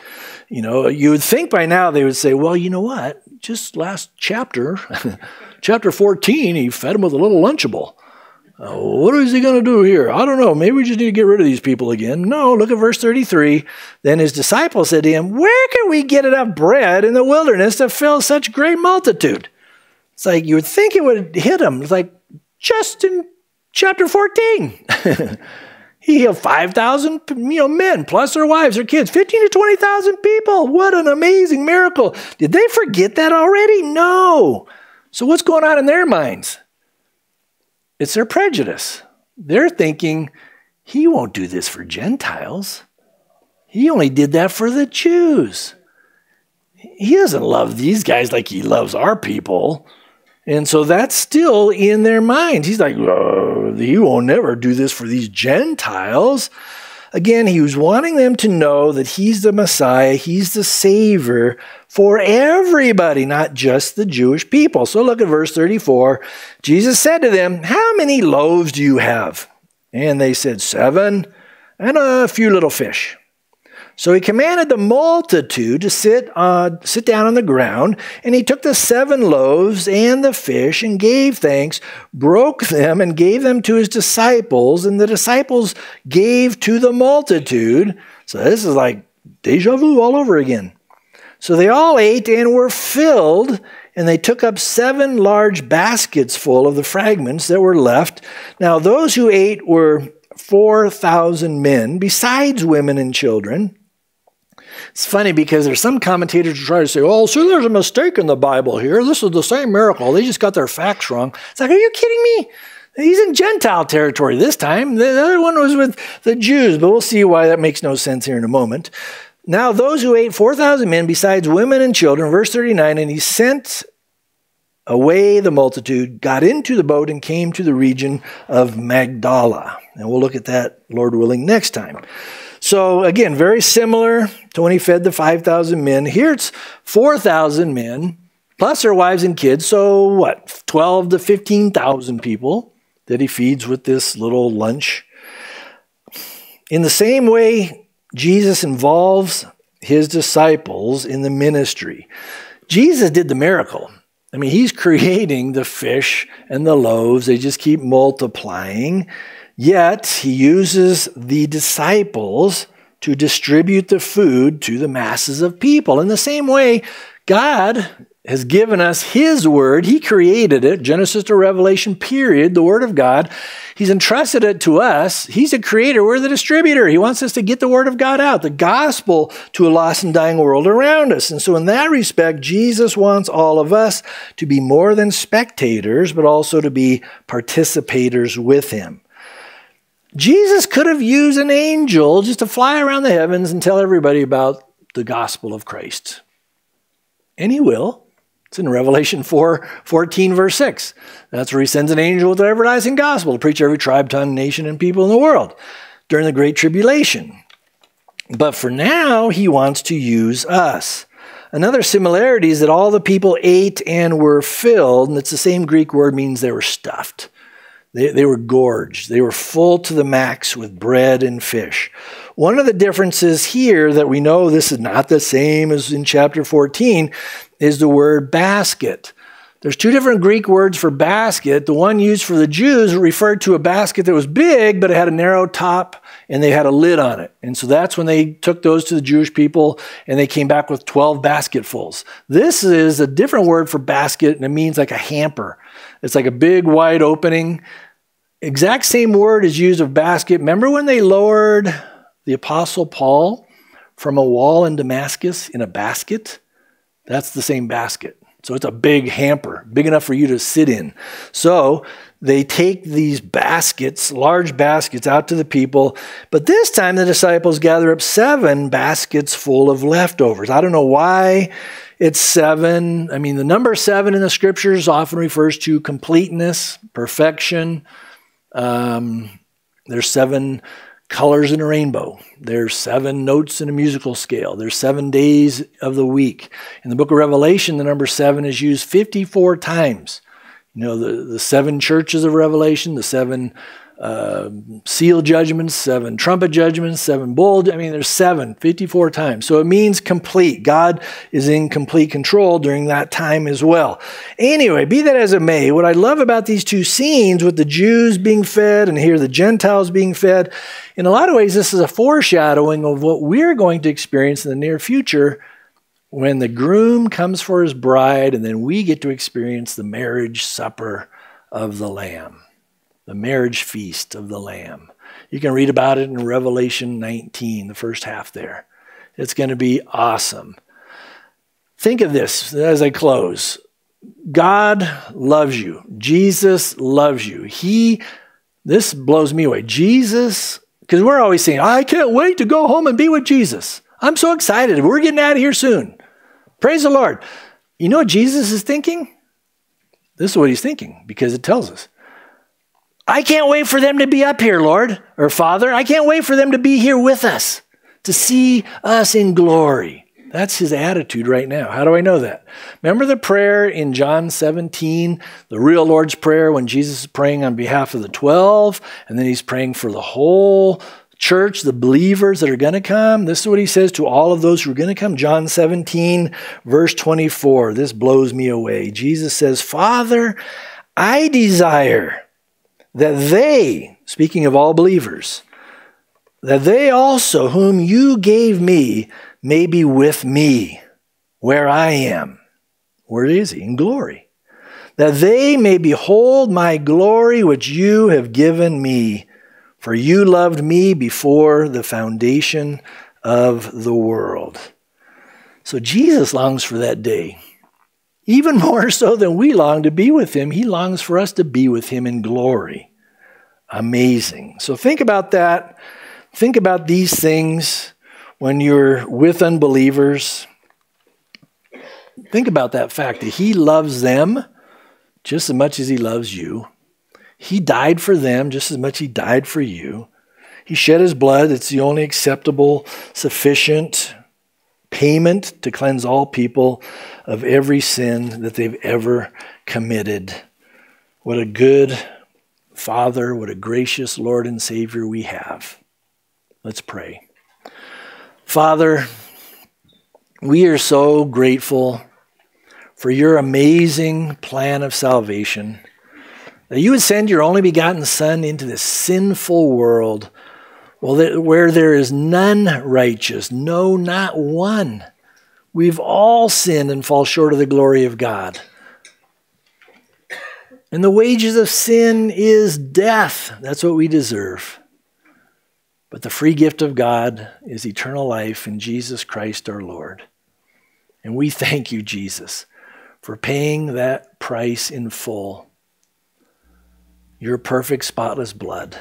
You know, you would think by now they would say, well, you know what? Just last chapter, chapter 14, he fed them with a little Lunchable. What is he going to do here? I don't know. Maybe we just need to get rid of these people again. No, look at verse 33. Then his disciples said to him, where can we get enough bread in the wilderness to fill such great multitude? It's like you would think it would hit him. It's like just in chapter 14. He healed 5,000 men, plus their wives, their kids, 15,000 to 20,000 people. What an amazing miracle. Did they forget that already? No. So what's going on in their minds? It's their prejudice. They're thinking, he won't do this for Gentiles. He only did that for the Jews. He doesn't love these guys like he loves our people. And so that's still in their minds. He's like, oh, he will never do this for these Gentiles. Again, he was wanting them to know that he's the Messiah, he's the Savior for everybody, not just the Jewish people. So look at verse 34. Jesus said to them, how many loaves do you have? And they said, 7 and a few little fish. So he commanded the multitude to sit down on the ground, and he took the 7 loaves and the fish and gave thanks, broke them and gave them to his disciples, and the disciples gave to the multitude. So this is like deja vu all over again. So they all ate and were filled, and they took up 7 large baskets full of the fragments that were left. Now those who ate were 4,000 men, besides women and children. It's funny because there's some commentators who try to say, oh, so there's a mistake in the Bible here. This is the same miracle. They just got their facts wrong. It's like, are you kidding me? He's in Gentile territory this time. The other one was with the Jews, but we'll see why that makes no sense here in a moment. Now, those who ate 4,000 men, besides women and children, verse 39, and he sent away the multitude, got into the boat, and came to the region of Magdala. And we'll look at that, Lord willing, next time. So again, very similar to when he fed the 5,000 men. Here it's 4,000 men, plus their wives and kids. So what, 12,000 to 15,000 people that he feeds with this little lunch. In the same way, Jesus involves his disciples in the ministry. Jesus did the miracle. I mean, he's creating the fish and the loaves. They just keep multiplying. Yet, he uses the disciples to distribute the food to the masses of people. In the same way, God has given us his word. He created it, Genesis to Revelation period, the word of God. He's entrusted it to us. He's the creator. We're the distributor. He wants us to get the word of God out, the gospel to a lost and dying world around us. And so in that respect, Jesus wants all of us to be more than spectators, but also to be participators with him. Jesus could have used an angel just to fly around the heavens and tell everybody about the gospel of Christ. And he will. It's in Revelation 4:14, verse 6. That's where he sends an angel with the everlasting gospel to preach every tribe, tongue, nation, and people in the world during the Great Tribulation. But for now, he wants to use us. Another similarity is that all the people ate and were filled, and it's the same Greek word, means they were stuffed. They were gorged. They were full to the max with bread and fish. One of the differences here that we know this is not the same as in chapter 14 is the word basket. There's two different Greek words for basket. The one used for the Jews referred to a basket that was big, but it had a narrow top and they had a lid on it. And so that's when they took those to the Jewish people and they came back with 12 basketfuls. This is a different word for basket and it means like a hamper. It's like a big wide opening. Exact same word is used of basket. Remember when they lowered the Apostle Paul from a wall in Damascus in a basket? That's the same basket. So it's a big hamper, big enough for you to sit in. So they take these baskets, large baskets, out to the people. But this time the disciples gather up 7 baskets full of leftovers. I don't know why it's 7. I mean, the number 7 in the scriptures often refers to completeness, perfection. There's 7 colors in a rainbow. There's 7 notes in a musical scale. There's 7 days of the week. In the book of Revelation, the number 7 is used 54 times. You know, the 7 churches of Revelation, the 7 seal judgments, 7 trumpet judgments, 7 bowl. I mean, there's 7, 54 times. So it means complete. God is in complete control during that time as well. Anyway, be that as it may, what I love about these two scenes with the Jews being fed and here the Gentiles being fed, in a lot of ways, this is a foreshadowing of what we're going to experience in the near future when the groom comes for his bride and then we get to experience the marriage supper of the Lamb. The marriage feast of the Lamb. You can read about it in Revelation 19, the first half there. It's going to be awesome. Think of this as I close. God loves you. Jesus loves you. This blows me away. Jesus, because we're always saying, I can't wait to go home and be with Jesus. I'm so excited. We're getting out of here soon. Praise the Lord. You know what Jesus is thinking? This is what he's thinking because it tells us. I can't wait for them to be up here, Lord, or Father. I can't wait for them to be here with us, to see us in glory. That's his attitude right now. How do I know that? Remember the prayer in John 17, the real Lord's Prayer, when Jesus is praying on behalf of the 12, and then he's praying for the whole church, the believers that are going to come. This is what he says to all of those who are going to come. John 17, verse 24. This blows me away. Jesus says, Father, I desire that they, speaking of all believers, that they also whom you gave me may be with me where I am. Where is he? In glory. That they may behold my glory which you have given me, for you loved me before the foundation of the world. So Jesus longs for that day. Even more so than we long to be with him, he longs for us to be with him in glory. Amazing. So think about that. Think about these things when you're with unbelievers. Think about that fact that he loves them just as much as he loves you. He died for them just as much as he died for you. He shed his blood. It's the only acceptable, sufficient payment to cleanse all people of every sin that they've ever committed. What a good Father, what a gracious Lord and Savior we have. Let's pray. Father, we are so grateful for your amazing plan of salvation, that you would send your only begotten Son into this sinful world, well, where there is none righteous, no, not one. We've all sinned and fall short of the glory of God. And the wages of sin is death. That's what we deserve. But the free gift of God is eternal life in Jesus Christ our Lord. And we thank you, Jesus, for paying that price in full. Your perfect, spotless blood.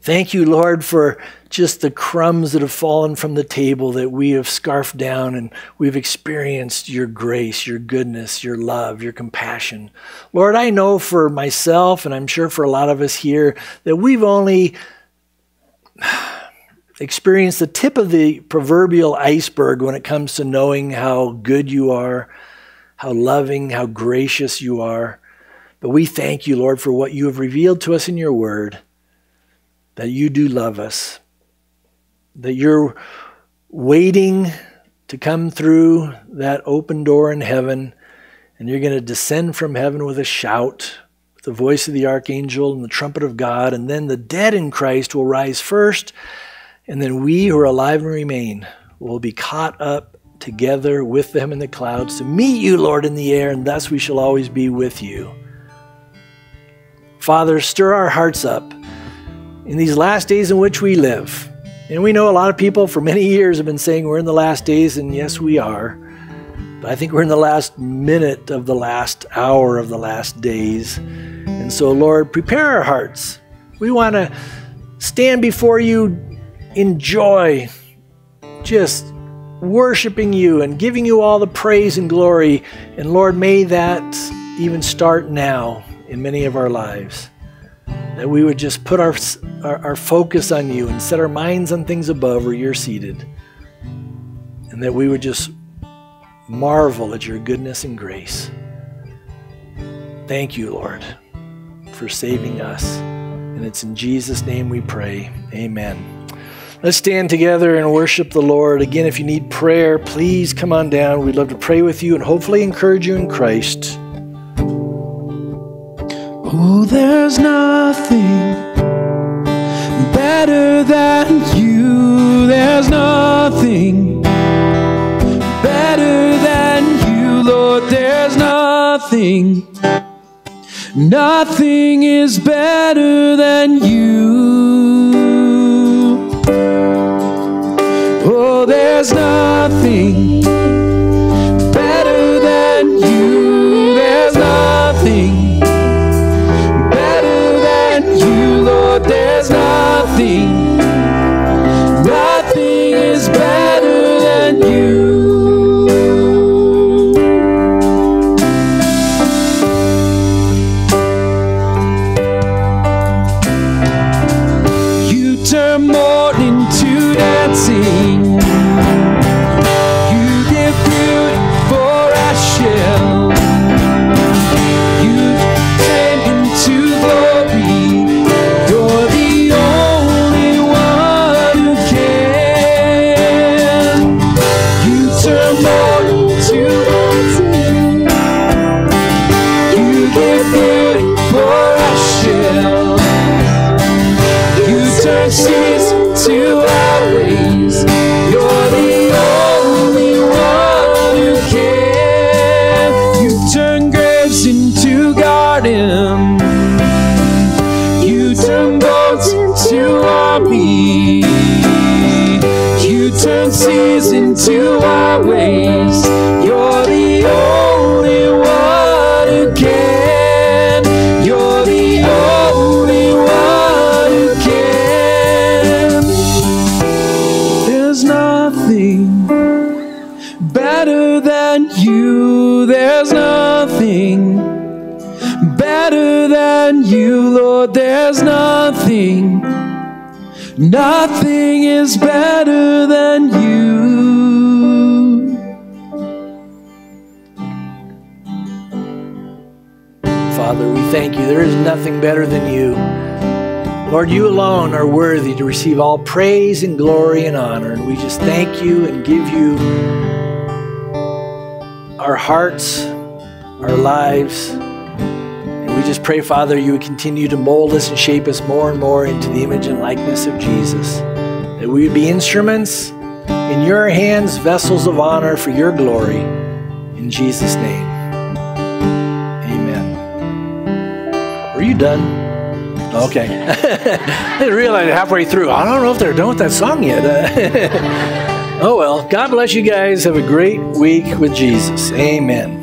Thank you, Lord, for just the crumbs that have fallen from the table that we have scarfed down and we've experienced your grace, your goodness, your love, your compassion. Lord, I know for myself, and I'm sure for a lot of us here, that we've only experienced the tip of the proverbial iceberg when it comes to knowing how good you are, how loving, how gracious you are. But we thank you, Lord, for what you have revealed to us in your word, that you do love us, that you're waiting to come through that open door in heaven And you're going to descend from heaven with a shout, with the voice of the archangel and the trumpet of God. And then the dead in Christ will rise first. And then we who are alive and remain will be caught up together with them in the clouds to meet you, Lord, in the air. And thus we shall always be with you. Father, stir our hearts up in these last days in which we live. And we know a lot of people for many years have been saying we're in the last days. And yes, we are. But I think we're in the last minute of the last hour of the last days. And so, Lord, prepare our hearts. We want to stand before you in joy, just worshiping you and giving you all the praise and glory. And Lord, may that even start now in many of our lives, that we would just put our focus on you and set our minds on things above where you're seated, and that we would just marvel at your goodness and grace. Thank you, Lord, for saving us. And it's in Jesus' name we pray. Amen. Let's stand together and worship the Lord. Again, if you need prayer, please come on down. We'd love to pray with you and hopefully encourage you in Christ. Oh, there's nothing better than you. There's nothing better than you, Lord. There's nothing, nothing is better than you. Oh, there's nothing better than you. There's nothing better than you, Lord. There's nothing, nothing is better than you. To our ways, you're the only one who can. You're the only one who can. There's nothing better than you. There's nothing better than you, Lord. There's nothing, nothing is better than you. Father, we thank you. There is nothing better than you. Lord, you alone are worthy to receive all praise and glory and honor. And we just thank you and give you our hearts, our lives. And we just pray, Father, you would continue to mold us and shape us more and more into the image and likeness of Jesus. That we would be instruments in your hands, vessels of honor for your glory. In Jesus' name. Are you done? Okay. I didn't realize it halfway through. I don't know if they're done with that song yet. Oh well, God bless you guys. Have a great week with Jesus. Amen.